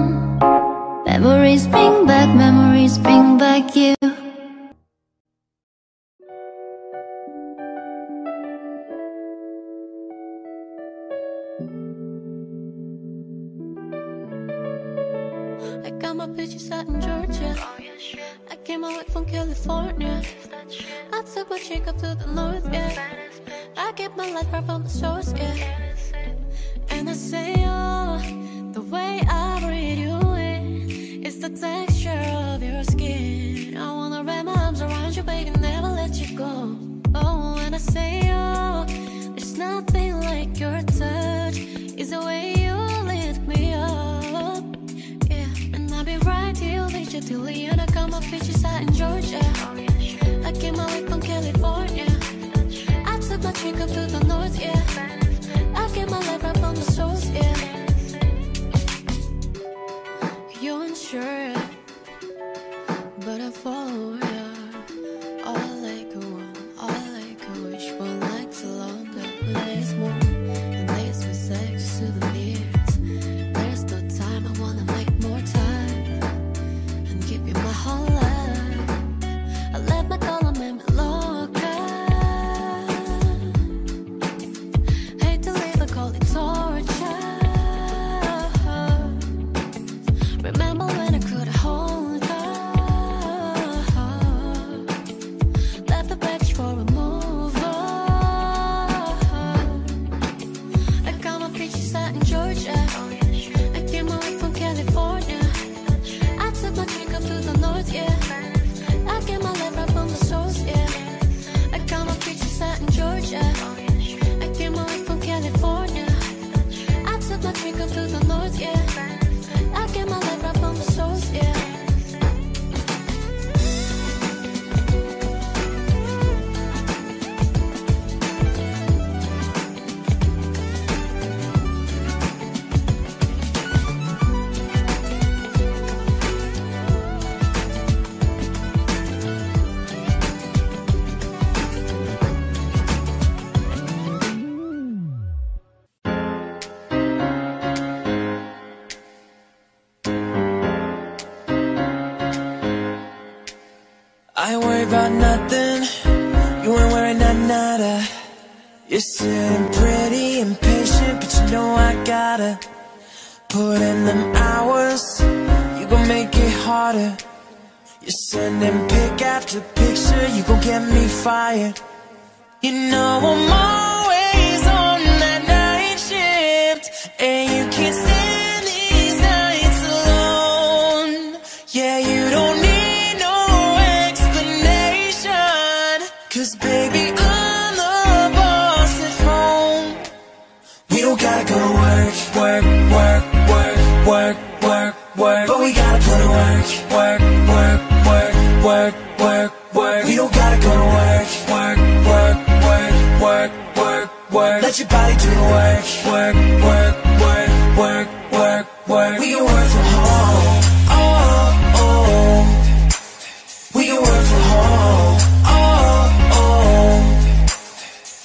Memories bring back, memories bring back you. I got my bitches out in Georgia. Oh, yeah, sure. I came away from California. I took my chick up to the north, yeah. I get my life right from the source, yeah. And I say, oh, the way I breathe you in, it's the texture of your skin. I wanna wrap my arms around you, baby, never let you go. Oh, and I say, oh, there's nothing like your touch. It's the way you lift me up, yeah. And I'll be right here with you till the end. I got my bitches out in Georgia. I came away from California. I took my drink up to the north, yeah. I get my life right from the source, yeah. You ain't sure, but I follow ya. All like a one, all like a wish. One night's alone, but when it's more, and this with sex to the beers. There's no time, I wanna make more time and give you my whole life. I let my column in my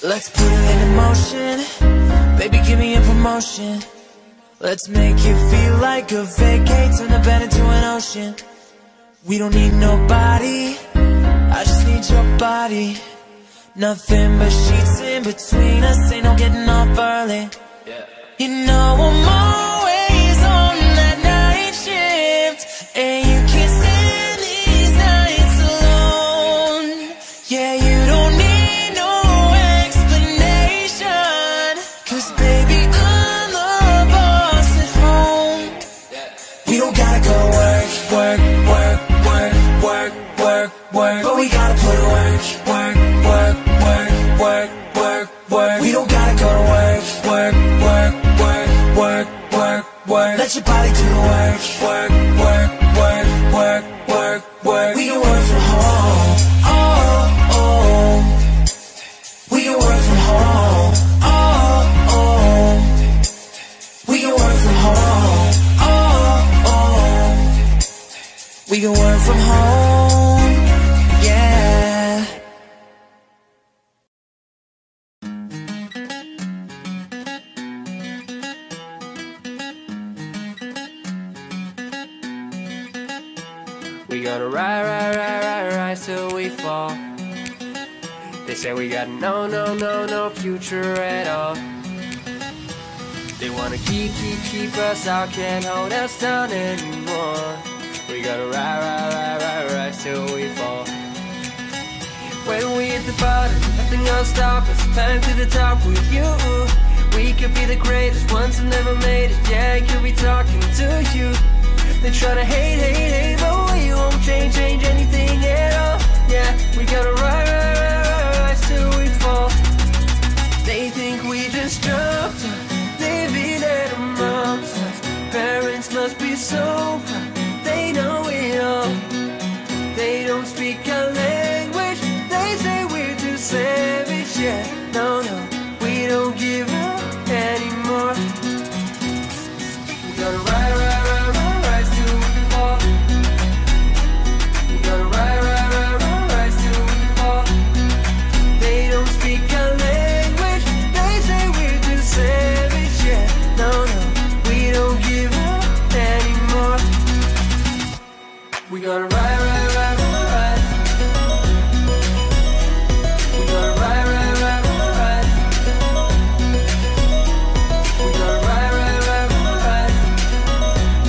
Let's put it into motion. Baby, give me a promotion. Let's make it feel like a vacate. Turn the bed into an ocean. We don't need nobody, I just need your body. Nothing but sheets in between us, ain't no getting off early. Yeah. You know I'm always on that night shift, and you can't stand these nights alone. Yeah, you don't need no explanation, cause baby I'm the boss at home. Yeah. We don't gotta go work, work, work, work, work, work, work, but we gotta put work, work, work, work, work, work, work. We don't gotta go to work, work, work, work, work, work, work. Let your body do the work, work, work, work, work, work, work. We can work from home, oh, oh. We can work from home, oh, oh. We can work from home, oh, oh. We can work from home, yeah. We gotta ride, ride, ride, ride, ride till we fall. They say we got no, no, no, no future at all. They wanna keep, keep, keep us out, can't hold us down anymore. We gotta ride, ride, ride, ride, ride till we fall. When we hit the bottom, nothing gonna stop us. Climb to the top with you. We could be the greatest ones who never made it. Yeah, I could be talking to you. They try to hate, hate, hate, but we won't change, change anything at all. Yeah, we gotta ride, ride, ride, ride, ride till we fall. They think we just jumped, living at a mom's house. Parents must be so proud, they know it all. They don't speak our language, they say we're too savage. Yeah, no, no, we don't give up anymore. We gotta ride, ride. We gotta ride, ride, ride, ride, ride. We gotta ride, ride, ride, ride, ride. We gotta ride, ride, ride, ride, ride. We gotta ride, ride, ride,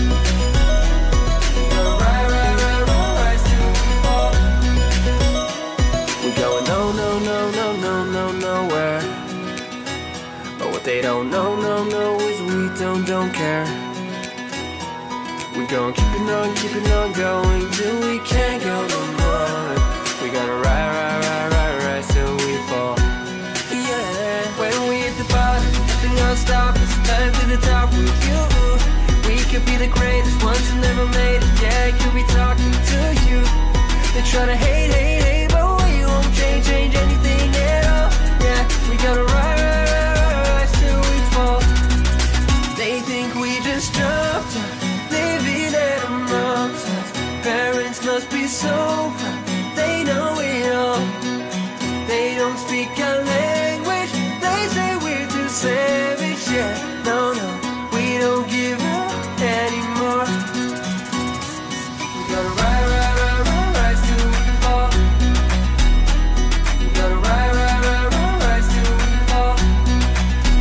ride, ride till we fall. We're going no, no, no, no, no, no, nowhere. But what they don't know, no, no, is we don't, don't care. We're gon' keep it on, keep it on going till we can't go no more. We gotta ride, ride, ride, ride, ride till we fall. Yeah, when we hit the bottom, nothing gonna stop us. Climb to the top with you. We could be the greatest ones who never made it. Yeah, I could be talking to you. They try to hate, hate, hate, but we won't change, change anything at all. Yeah, we gotta ride, ride, ride, ride, ride till we fall. They think we just jumped up. Parents must be so proud, they know it all. They don't speak our language, they say we're too savage. Yeah, no, no, we don't give up anymore. We gotta ride, ride, ride, ride, ride till we fall. We gotta ride, ride, ride, ride, ride till we fall.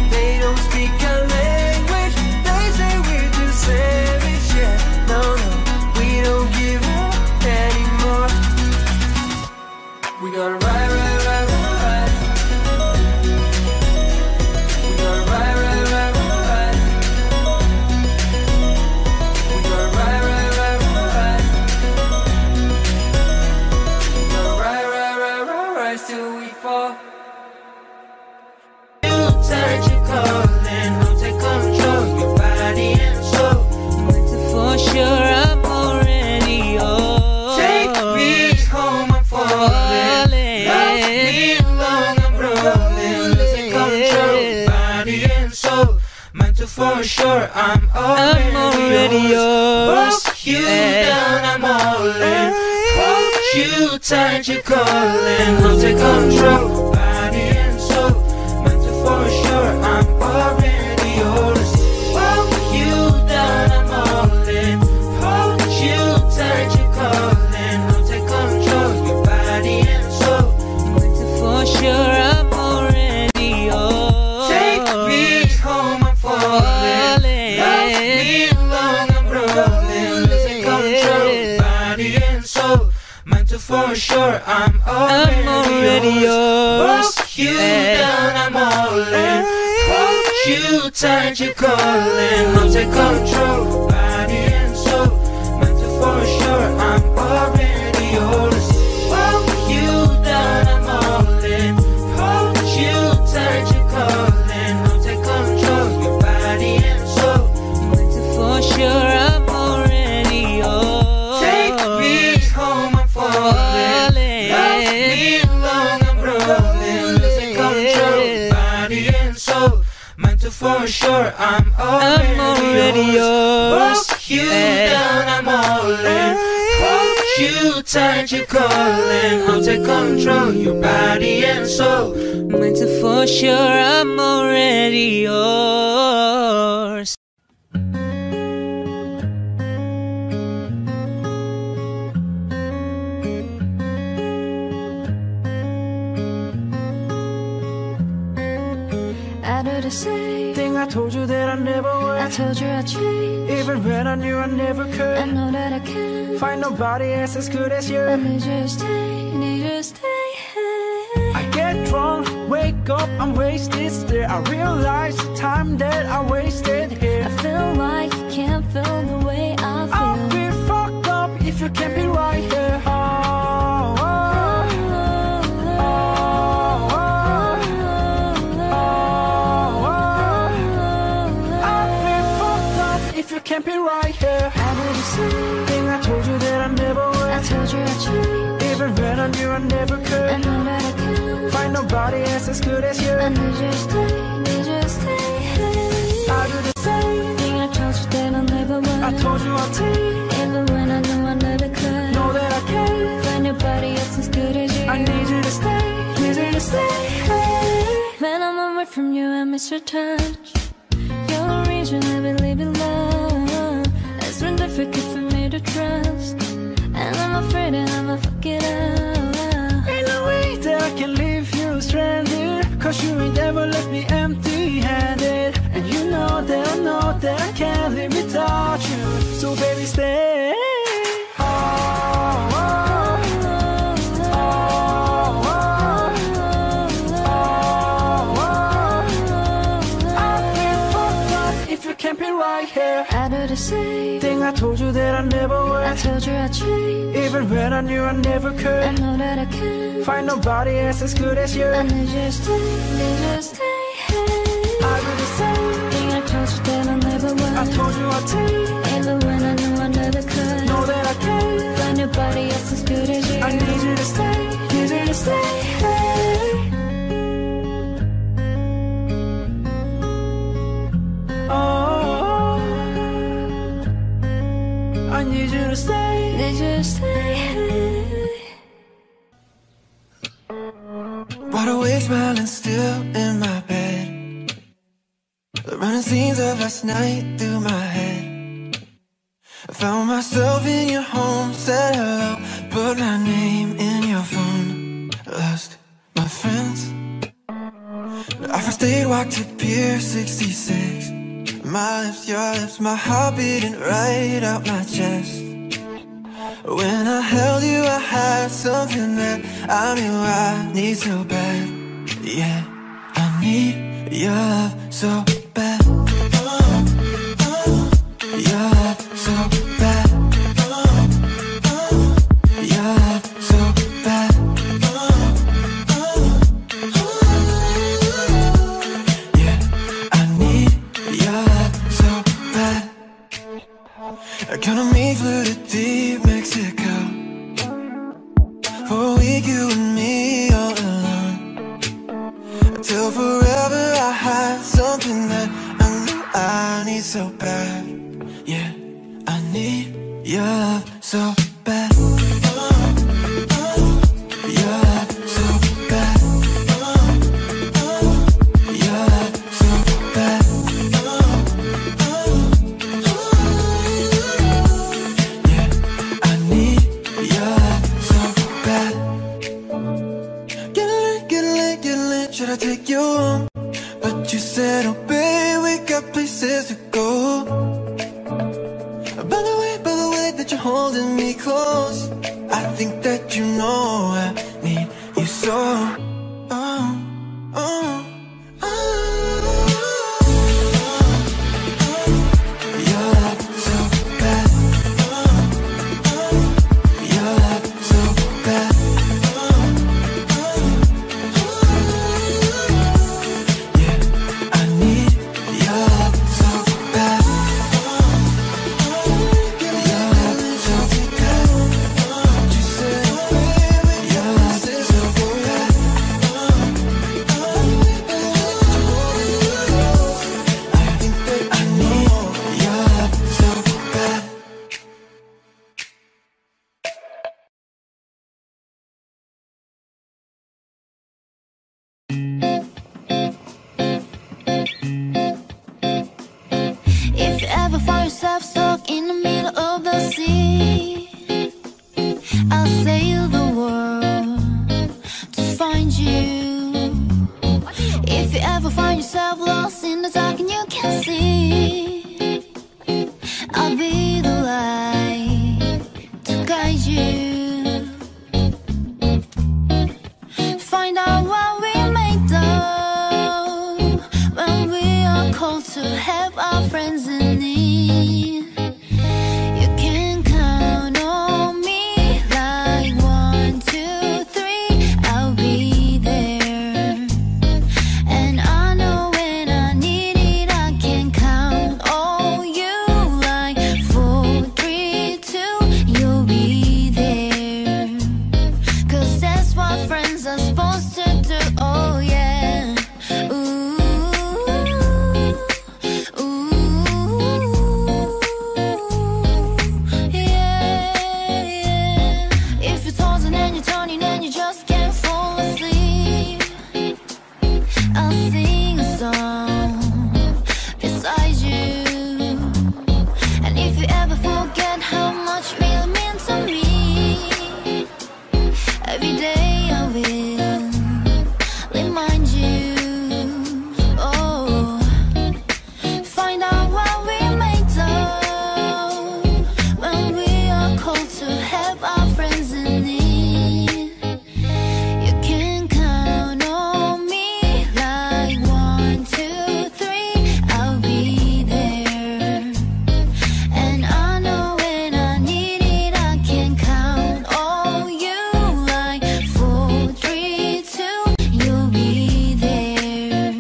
They don't speak our language, they say we're too savage. Yeah, no, no. We don't give up anymore. We gotta ride, ride, ride, ride, ride. We gotta ride, ride, ride, ride, ride. We gotta ride, ride, ride, ride, ride. We gotta ride, ride, ride, ride, ride till we fall. You surgical and how to control your body and soul. But for sure I'm for sure, I'm already, I'm already yours. Walk you yeah. down, I'm all in. Hold you tight, you're calling. I'll take control, body and soul. for sure. I'm already, I'm already yours. Walk you down, I'm all in. Hold you tight, you're calling. I'll take control, body and soul. Meant to for sure. I'm already yours. Walk you down, I'm all in. Hold you tight, you're calling. I'll take control, your body and soul. Meant to for sure. For sure, I'm already, I'm already yours. Walk you down, I'm all in. Hold you tight, you're calling. I'll take control, your body and soul. Meant to for sure, I'm already yours. I do the same thing. I told you that I never would. I told you I'd change, even when I knew I never could. I know that I can't find nobody else as good as you. I need you to stay, need you to stay. I get drunk, wake up, I'm wasted still. I realize the time that I wasted here. I feel like you can't feel the way I feel. I'll be fucked up if you can't be right here. Oh, can't be right here. I do the same thing. I told you that I never would. I told you I'd change, even when I knew I never could. I know that I can't find nobody else as good as you. I need you to stay, need you to stay. I do the same thing. I told you that I never would. I told you I'd change, even when I knew I never could. Know that I can't find nobody else as good as you. I need you to stay, need you to stay. When I'm away from you, I miss your touch. You're the reason I believe in love. Difficult for me to trust, and I'm afraid that I'ma fuck it up. Ain't no way that I can leave you stranded, cause you ain't ever left me empty-handed. And you know that I know that I can't live without you, so baby stay. I do the same thing. I told you that I never would. I told you I'd change, even when I knew I never could. I know that I can't find nobody else as good as you. I need you to stay, need you to stay. I do the same thing. I told you that I never would. I told you I'd change, even when I knew I never could. Know that I can't find nobody else as good as you. I need you to stay, need you to stay. Oh, I need you to stay, need you to stay. Wide awake, smiling still in my bed. The running scenes of last night through my head. I found myself in your home, said hello, put my name in your phone. Lost my friends. I first date walked to Pier sixty-six. My lips, your lips, my heart beating right out my chest. When I held you, I had something that I knew I need so bad. Yeah, I need your love so bad. Your love so bad. Your love so bad. Yeah, I need your love. Count me, flew to deep Mexico. For a week, you and me all alone. Until forever, I had something that I knew I need so bad. Yeah, I need your love so bad. Your love so bad. Your love so bad. I take you home, but you said, oh babe, we got places to go. By the way, by the way that you're holding me close, I think that you you know I need you so. Oh, oh, oh. Your love so bad. Your love so bad. Yeah, I need your love so bad. Your love so bad. Don't you say your love is so bad. I think that I need your love so bad. If you ever find yourself stuck in the middle of the sea, I'll sail the world to find you. If you ever find yourself lost in the dark and you can't see, I'll be the light to guide you. Find out what we made of when we are called to help our friends in need. You can count on me, like one, two, three, I'll be there. And I know when I need it, I can count on you, like four, three, two, you'll be there. Cause that's what friends are supposed to do, oh yeah. Ooh, ooh, yeah, yeah. If you're tossing and you're turning and you just can't fall asleep, I'll sing a song beside you. And if you ever forget how much you really mean to me, every day I will remind you. Oh, find out what we made of when we are called to help our friends in need. You can count on me, like one, two, three, I'll be there. And I know when I need it, I can count on you, like four, three, two, you'll be there.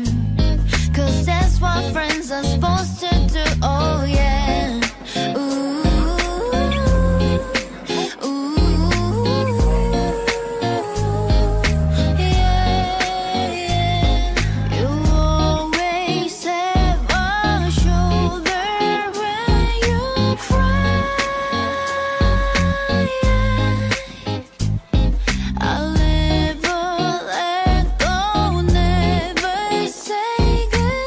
Cause that's what friends are supposed to do, oh yeah. Ooh, ooh, yeah, yeah. You always have a shoulder when you cry, yeah. I'll never let go, never say goodbye. You can count on me, like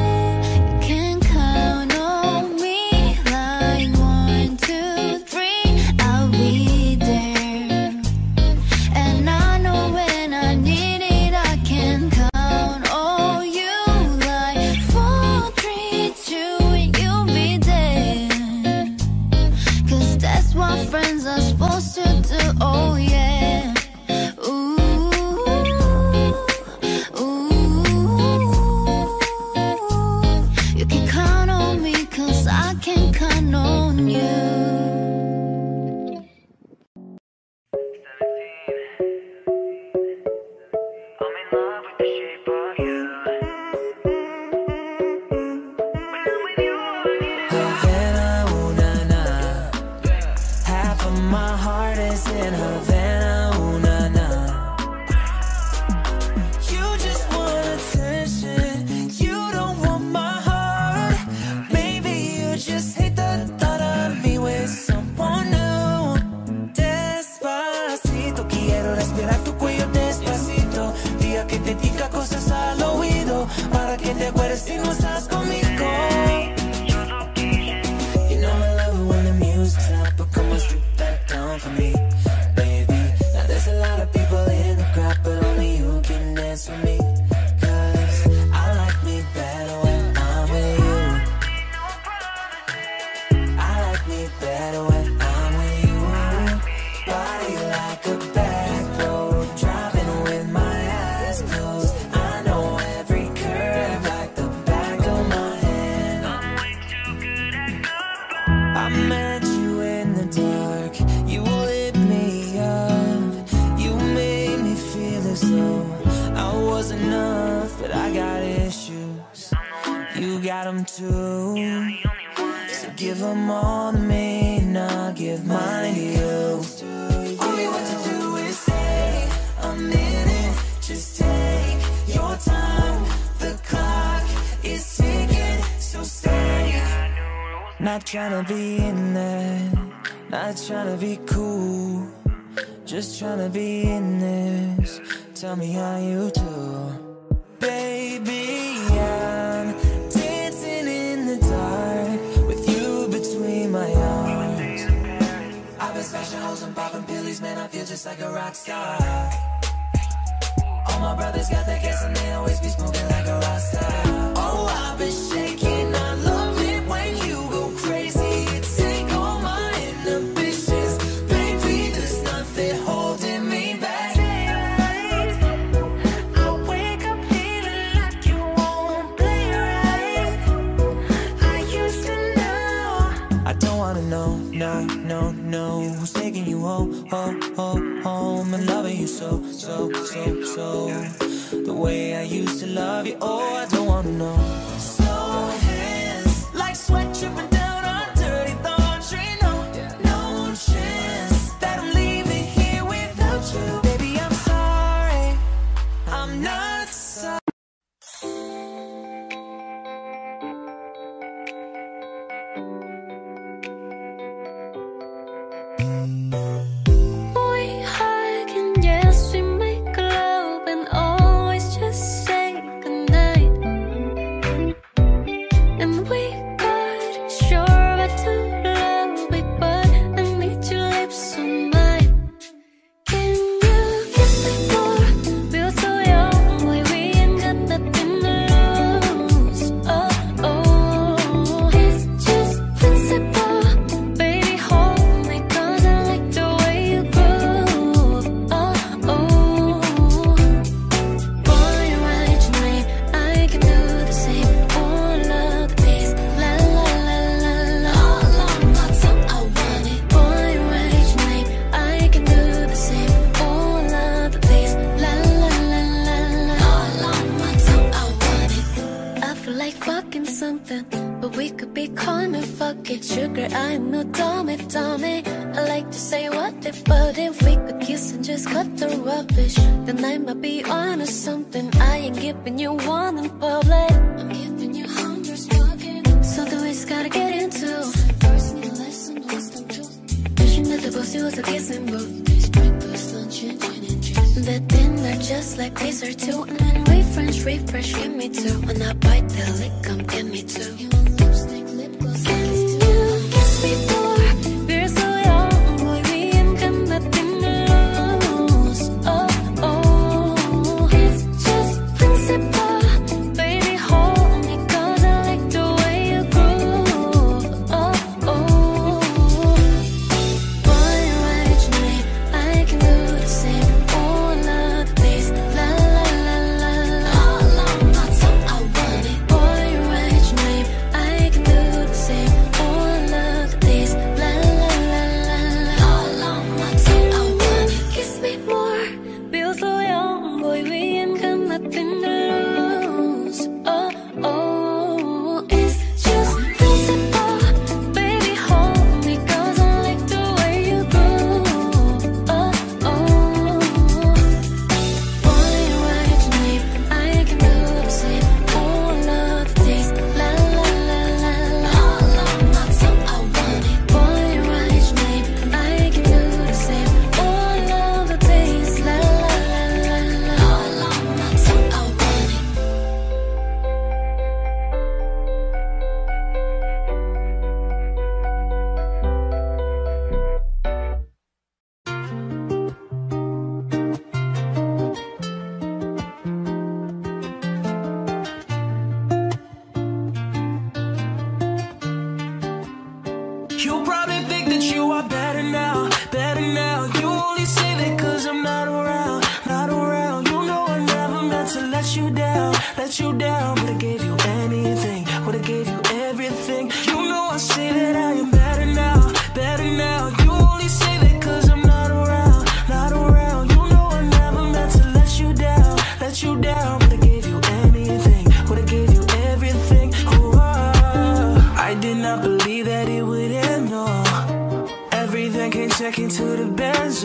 one, two, three, I'll be there. And I know when I need it, I can count on you, like four, three, two, you'll be there. Cause that's what friends are supposed to do, oh yeah. Ooh, ooh. You can count on me, cause I can count on you. I'm in love with the shape of you. When I'm with you, I need it. Havana, ooh na na. Half of my heart is in Havana, ooh na na. You just want attention. You don't want my heart. Maybe you just hate the thought of me with someone new. Despacito, quiero respirar tu cuello despacito. Día que te diga cosas al oído para que te acuerdes si no estás conmigo. You know I love it when the music's loud, but come on, strip that down for me, baby. Now there's a lot of people in the crowd, but only you can dance for me. Cause I like me better when I'm with you. I like me slow. I was enough, but I got issues. You got them too. So give them all to me, and I'll give mine to you. All you have to do is say a minute. Just take your time. The clock is ticking, so stay. Not trying to be in there, not trying to be cool, just trying to be in this. Tell me how you do, baby. I'm dancing in the dark with you between my arms. I've been smashing holes and popping pillies, man. I feel just like a rock star. All my brothers got their gas and they always be smoking like a rock star. Oh, I've been shaking. I love it when you go crazy. Take all my inhibitions. No, no, no, no. Who's taking you home, home, home, home? And loving you so, so, so, so. The way I used to love you. Oh, I don't wanna know. Slow hands, like sweat dripping down on dirty thoughts. You know, no chance that I'm leaving here without you. Baby, I'm sorry, I'm not sorry. You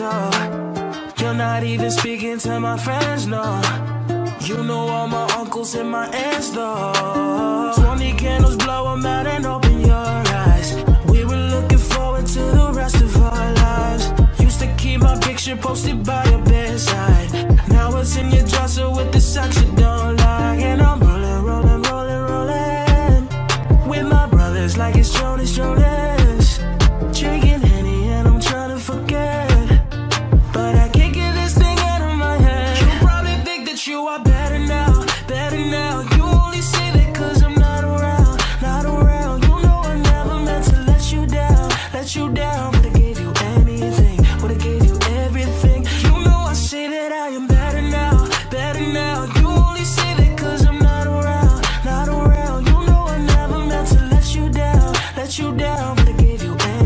no. You're not even speaking to my friends, no. You know all my uncles and my aunts, though. twenty candles, blow them out and open your eyes. We were looking forward to the rest of our lives. Used to keep my picture posted by your bedside. Now it's in your dresser with the socks you don't like. And I'm rolling, rolling, rolling, rolling with my brothers like it's Jonas, Jonas. Drinking Henny and I'm trying to forget, but I can't get this thing out of my head. You probably think that you are better now, better now. You only say that cause I'm not around, not around. You know I never meant to let you down, let you down. Would've gave you anything, would've gave you everything. You know I say that I am better now, better now. You only say that cause I'm not around, not around. You know I never meant to let you down, let you down. Closer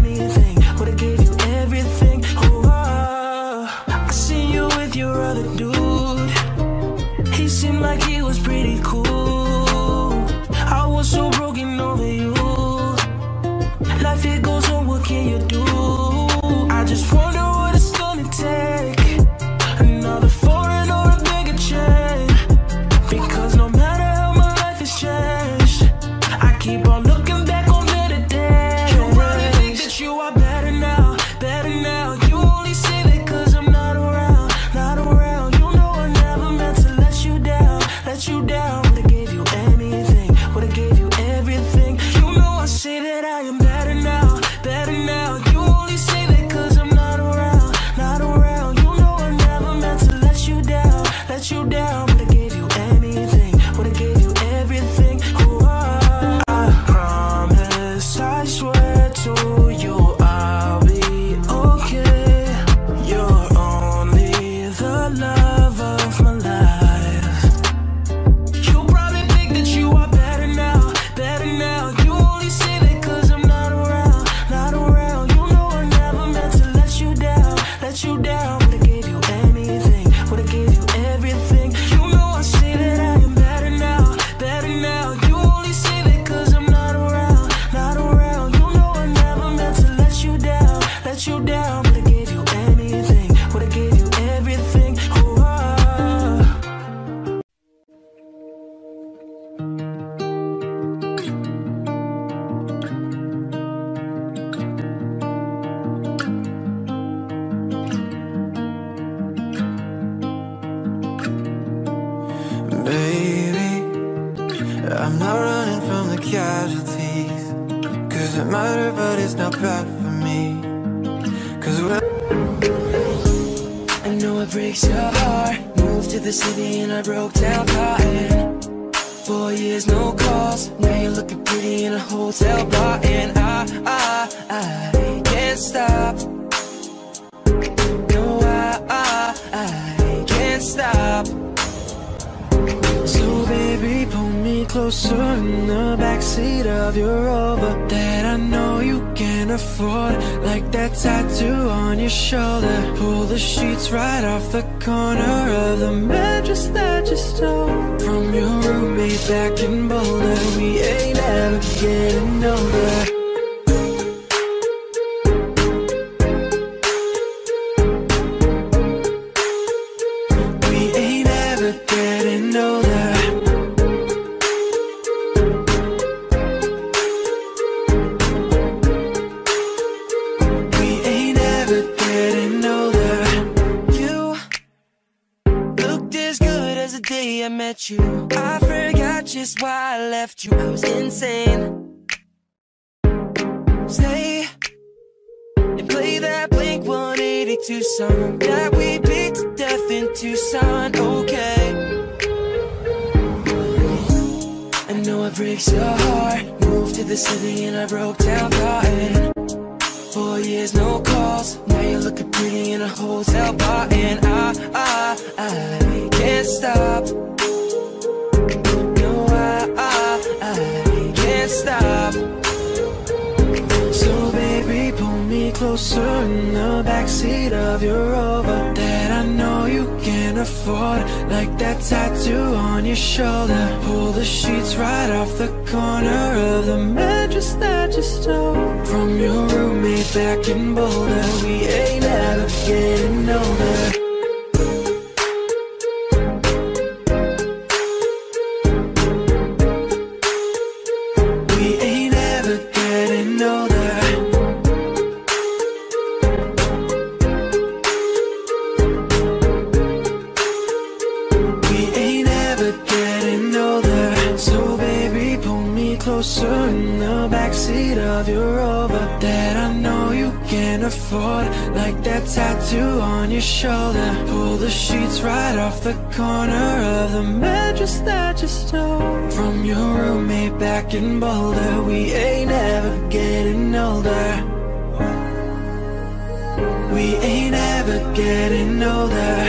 in the backseat of your Rover that I know you can can afford, like that tattoo on your shoulder. Pull the sheets right off the corner of the mattress that you stole from your roommate back in Boulder. We ain't ever getting older. In the backseat of your Rover that I know you can't afford, like that tattoo on your shoulder. Pull the sheets right off the corner of the mattress that you stole from your roommate back in Boulder. We ain't ever getting older. We ain't ever getting older.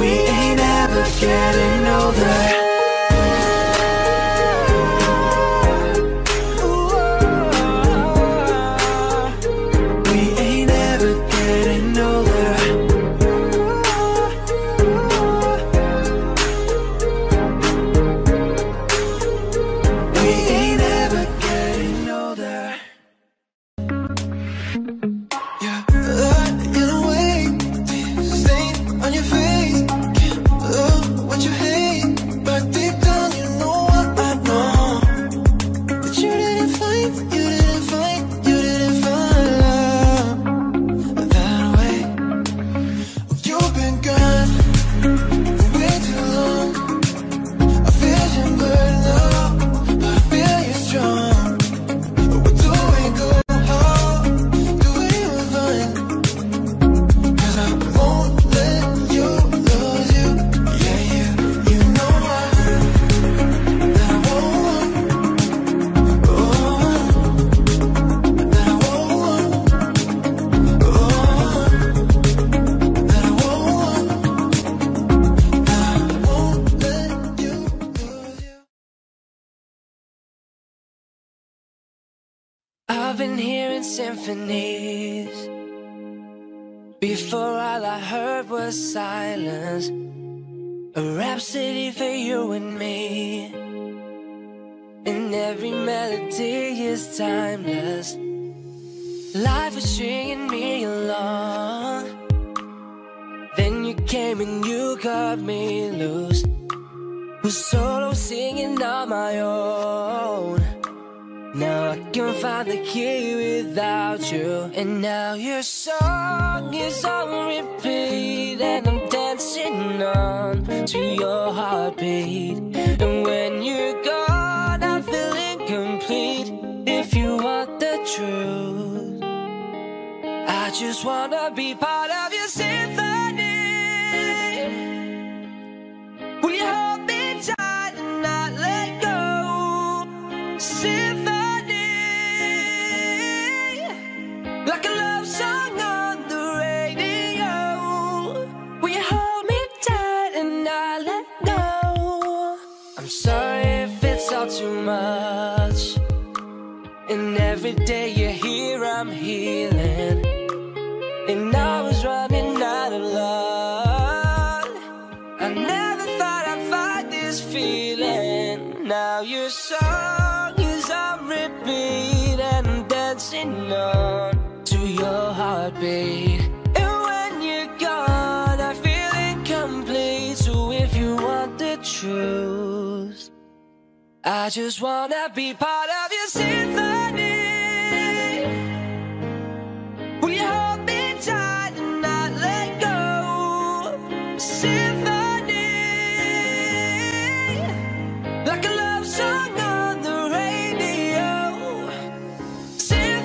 We ain't ever getting older. I've been hearing symphonies. Before all I heard was silence, a rhapsody for you and me. And every melody is timeless. Life was stringing me along, then you came and you cut me loose. Was solo singing on my own. Now I can find the key without you. And now your song is on repeat, and I'm dancing on to your heartbeat. And when you're gone, I feel incomplete. If you want the truth, I just wanna be part of your symphony. Will you hold me tight and not let go? Symphony. Like a love song on the radio, will you hold me tight and not let go? I'm sorry if it's all too much, and every day you're here I'm healing. And I was running out of love, I never thought I'd find this feeling. Now your song is on repeat, and I'm dancing on your heartbeat. And when you're gone, I feel incomplete. So if you want the truth, I just wanna be part of your symphony. Will you hold me tight and not let go? Symphony. Like a love song on the radio. Symphony.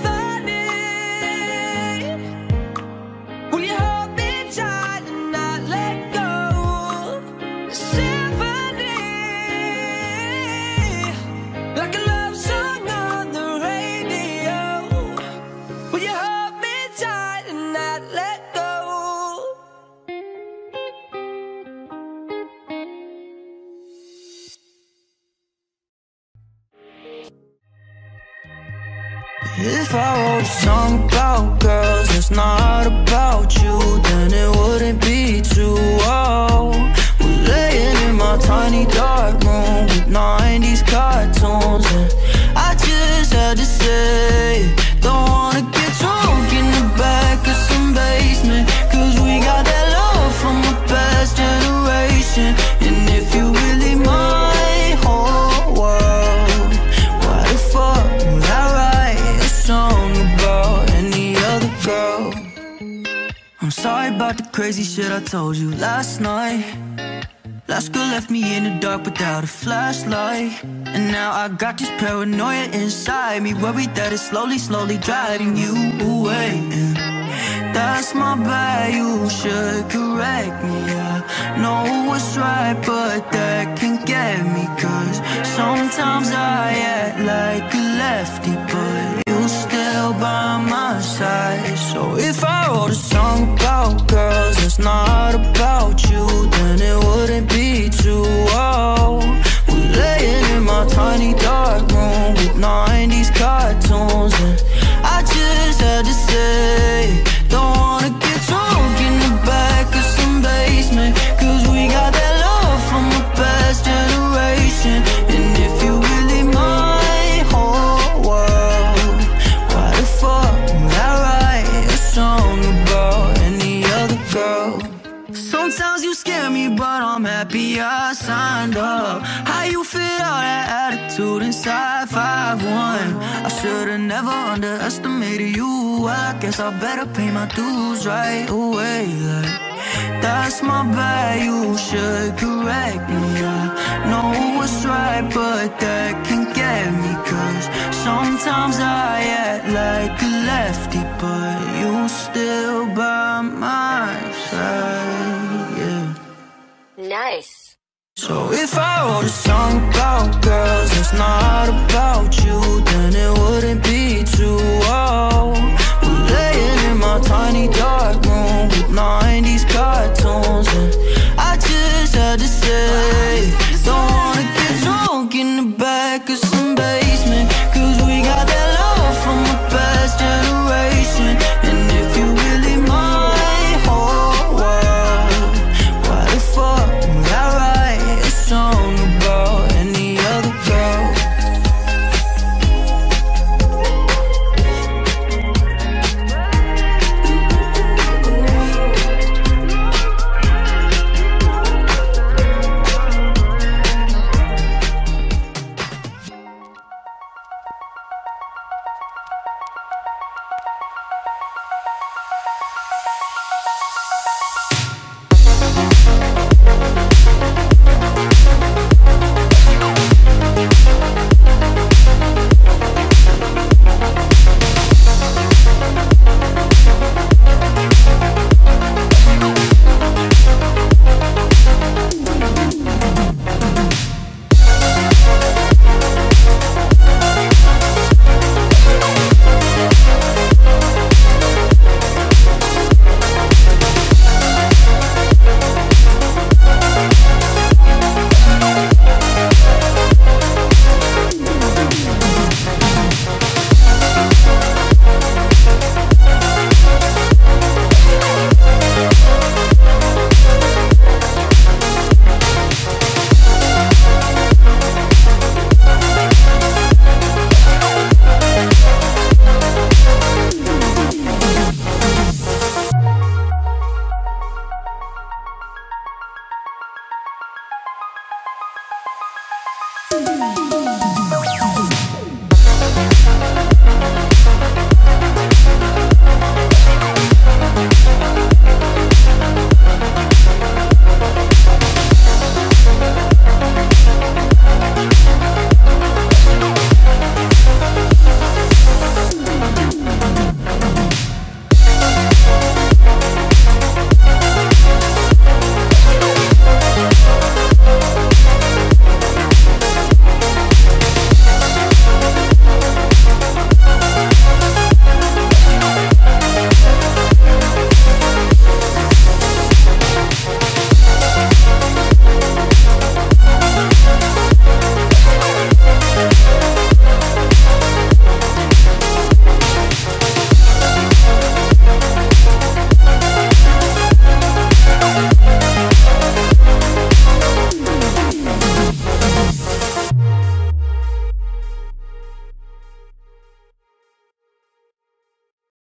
If I wrote a song about girls that's not about you, then it wouldn't be true. Oh, we're laying in my tiny dark room with nineties cartoons, and I just had to say, don't wanna get drunk in the back of some basement, cause we got that love from the past generation. And if you really my whole world, why the fuck would I write a song about any other girl? I'm sorry about the crazy shit I told you last night. Last girl left me in the dark without a flashlight, and now I got this paranoia inside me, worried that it's slowly, slowly driving you away. And that's my bad, you should correct me. I know what's right, but that can get me, cause sometimes I act like a lefty, but you're still by my side. So if I wrote a song about girls that's not about you, then it wouldn't be true. Oh, we're laying in my tiny dark room with nineties cartoons, and I just had to say, don't wanna get drunk in the back of some basement, cause we got that love from the past generation. And if you really my whole world, why the fuck would I write a song about any other girl? Sometimes you scare me, but I'm happy I signed up. How you fit all that attitude inside five one? I should've never underestimated you. I guess I better pay my dues right away. Like, that's my bad, you should correct me. I know what's right, but that can get me, cause sometimes I act like a lefty, but you still by my side, yeah. Nice. So if I wrote a song about girls that's not about you, then it wouldn't be true. Oh, laying in my tiny dark room with nineties cards.